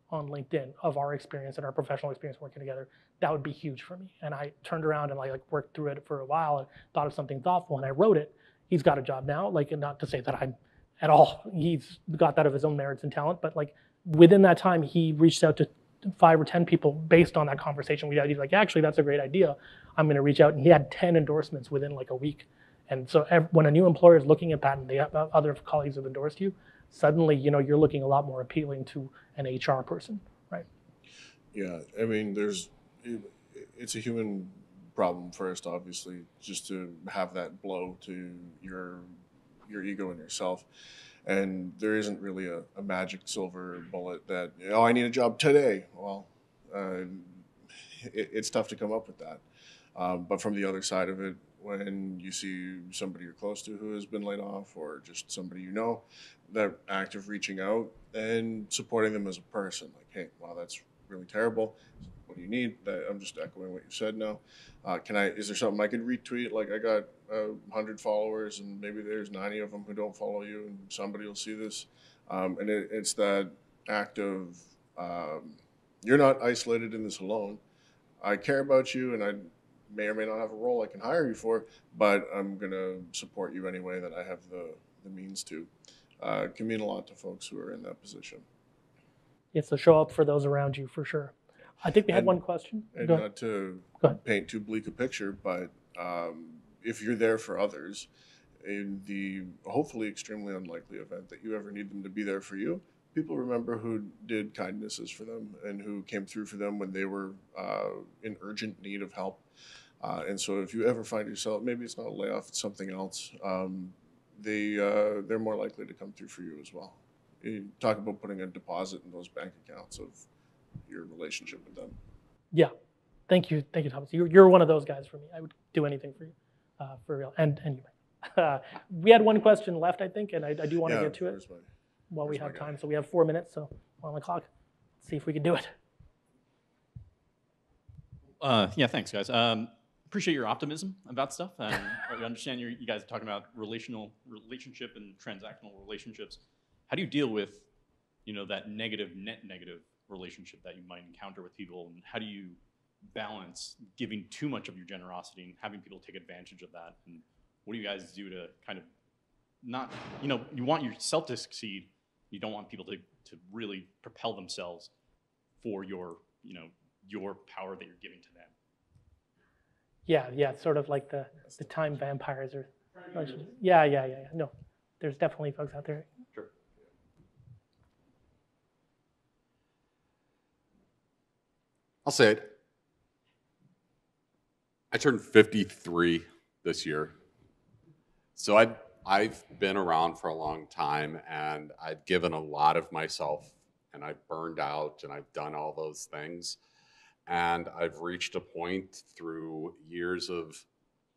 on LinkedIn of our experience and our professional experience working together, that would be huge for me. And I turned around and I like worked through it for a while and thought of something thoughtful, and I wrote it. He's got a job now, like, and not to say that I'm at all, he's got that of his own merits and talent, but like within that time, he reached out to five or ten people based on that conversation we had. He's like, actually, that's a great idea. I'm going to reach out. And he had ten endorsements within like a week. And so every, when a new employer is looking at that and they have, uh, other colleagues have endorsed you, suddenly, you know, you're looking a lot more appealing to an H R person, right? Yeah. I mean, there's, it, it's a human problem first, obviously, just to have that blow to your your ego and yourself. And there isn't really a, a magic silver bullet that, oh, I need a job today. Well, uh, it, it's tough to come up with that. Um, but from the other side of it, when you see somebody you're close to who has been laid off, or just somebody you know, that act of reaching out and supporting them as a person, like, hey, wow, that's really terrible. What do you need? I'm just echoing what you said now. Uh, can I? Is there something I could retweet? Like, I got uh, one hundred followers, and maybe there's ninety of them who don't follow you, and somebody will see this. Um, and it, it's that act of, um, you're not isolated in this alone. I care about you, and I may or may not have a role I can hire you for, but I'm going to support you any way that I have the, the means to. Uh, it can mean a lot to folks who are in that position. Yeah, so show up for those around you, for sure. I think we had and, one question. And not to paint too bleak a picture, but um, if you're there for others, in the hopefully extremely unlikely event that you ever need them to be there for you, people remember who did kindnesses for them and who came through for them when they were uh, in urgent need of help. Uh, and so if you ever find yourself, maybe it's not a layoff, it's something else, um, they, uh, they're more likely to come through for you as well. You talk about putting a deposit in those bank accounts of your relationship with them. Yeah, thank you, thank you, Thomas. You're, you're one of those guys for me. I would do anything for you, uh, for real. And anyway, uh, we had one question left, I think, and I, I do want to yeah, get to it my, while we have time. Guy. So we have four minutes, so we're on the clock. Let's see if we can do it. Uh, yeah, thanks, guys. Um, appreciate your optimism about stuff. Um, I understand you're, you guys are talking about relational relationship and transactional relationships. How do you deal with, you know, that negative, net negative relationship that you might encounter with people, and how do you balance giving too much of your generosity and having people take advantage of that? And what do you guys do to kind of not, you know, you want yourself to succeed, you don't want people to, to really propel themselves for your, you know, your power that you're giving to them? Yeah, yeah, it's sort of like the, the time vampires are, yeah, yeah, yeah, yeah, no, there's definitely folks out there. Sure. I'll say it. I turned fifty-three this year. So I've, I've been around for a long time, and I've given a lot of myself, and I've burned out, and I've done all those things. And I've reached a point through years of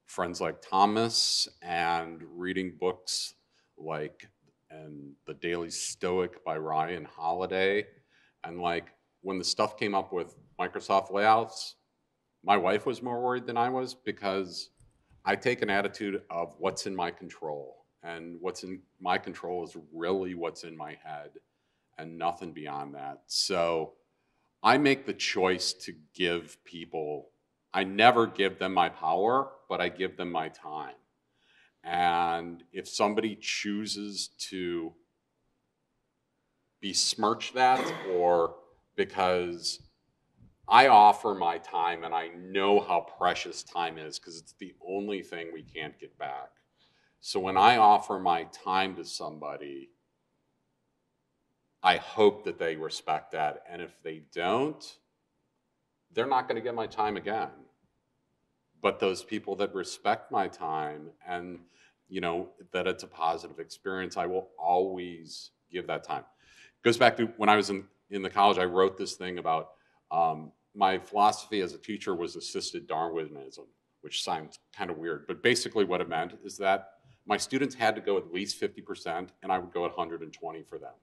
friends like Thomas and reading books like and The Daily Stoic by Ryan Holiday, and like, when the stuff came up with Microsoft layoffs, my wife was more worried than I was, because I take an attitude of what's in my control. And what's in my control is really what's in my head and nothing beyond that. So I make the choice to give people, I never give them my power, but I give them my time. And if somebody chooses to besmirch that, or because I offer my time, and I know how precious time is, because it's the only thing we can't get back. So when I offer my time to somebody, I hope that they respect that. And if they don't, they're not gonna get my time again. But those people that respect my time, and you know that it's a positive experience, I will always give that time. It goes back to when I was in In the college, I wrote this thing about um, my philosophy as a teacher was assisted Darwinism, which sounds kind of weird, but basically what it meant is that my students had to go at least fifty percent, and I would go at one hundred twenty for them,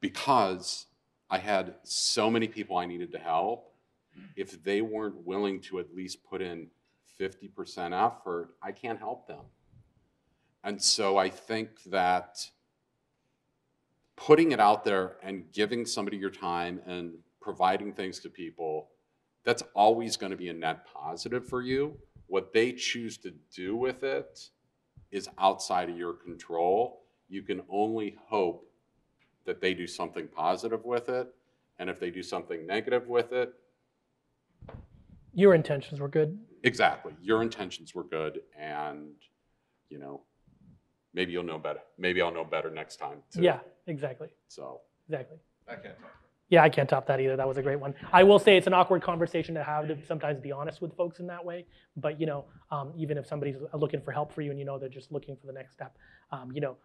because I had so many people I needed to help. If they weren't willing to at least put in fifty percent effort, I can't help them. And so I think that putting it out there and giving somebody your time and providing things to people, that's always going to be a net positive for you. What they choose to do with it is outside of your control. You can only hope that they do something positive with it. And if they do something negative with it, your intentions were good. Exactly. Your intentions were good. And, you know, maybe you'll know better. Maybe I'll know better next time too. Yeah, exactly. So exactly. I can't talk. Yeah, I can't top that either. That was a great one. I will say it's an awkward conversation to have, to sometimes be honest with folks in that way. But you know, um, even if somebody's looking for help for you and you know they're just looking for the next step, um, you know,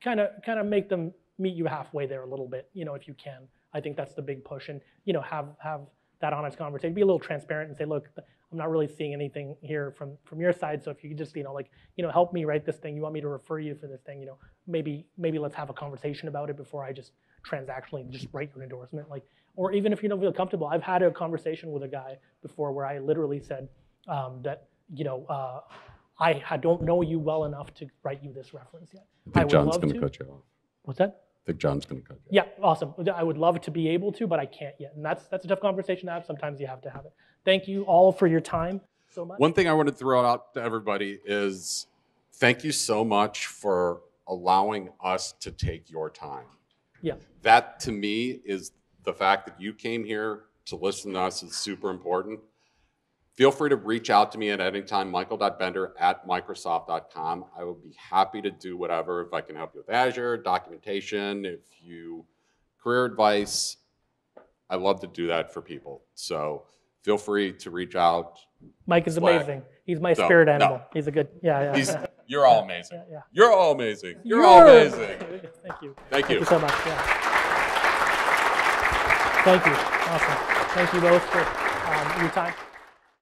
kind of kind of make them meet you halfway there a little bit, you know, if you can. I think that's the big push, and you know, have have that honest conversation. Be a little transparent and say, look, I'm not really seeing anything here from from your side. So if you could just, you know, like, you know, help me write this thing. You want me to refer you for this thing? You know, maybe maybe let's have a conversation about it before I just transactionally just write your endorsement, like, or even if you don't feel comfortable. I've had a conversation with a guy before where I literally said um, that, you know, uh, I, I don't know you well enough to write you this reference yet. I think I would John's going to cut you off. What's that? I think John's going to cut you off. Yeah, awesome. I would love to be able to, but I can't yet. And that's that's a tough conversation to have. Sometimes you have to have it. Thank you all for your time so much. One thing I want to throw out to everybody is thank you so much for allowing us to take your time. Yeah. That to me is the fact that you came here to listen to us is super important. Feel free to reach out to me at any time, michael dot bender at microsoft dot com. I will be happy to do whatever. If I can help you with Azure, documentation, if you, career advice, I love to do that for people. So feel free to reach out. Mike is Slack. Amazing. He's my so, spirit animal. No. He's a good, yeah, yeah. He's, You're all amazing. Yeah, yeah. You're all amazing. You're, You're all amazing. Thank you. Thank you. Thank you so much. Yeah. Thank you. Awesome. Thank you both for um, your time.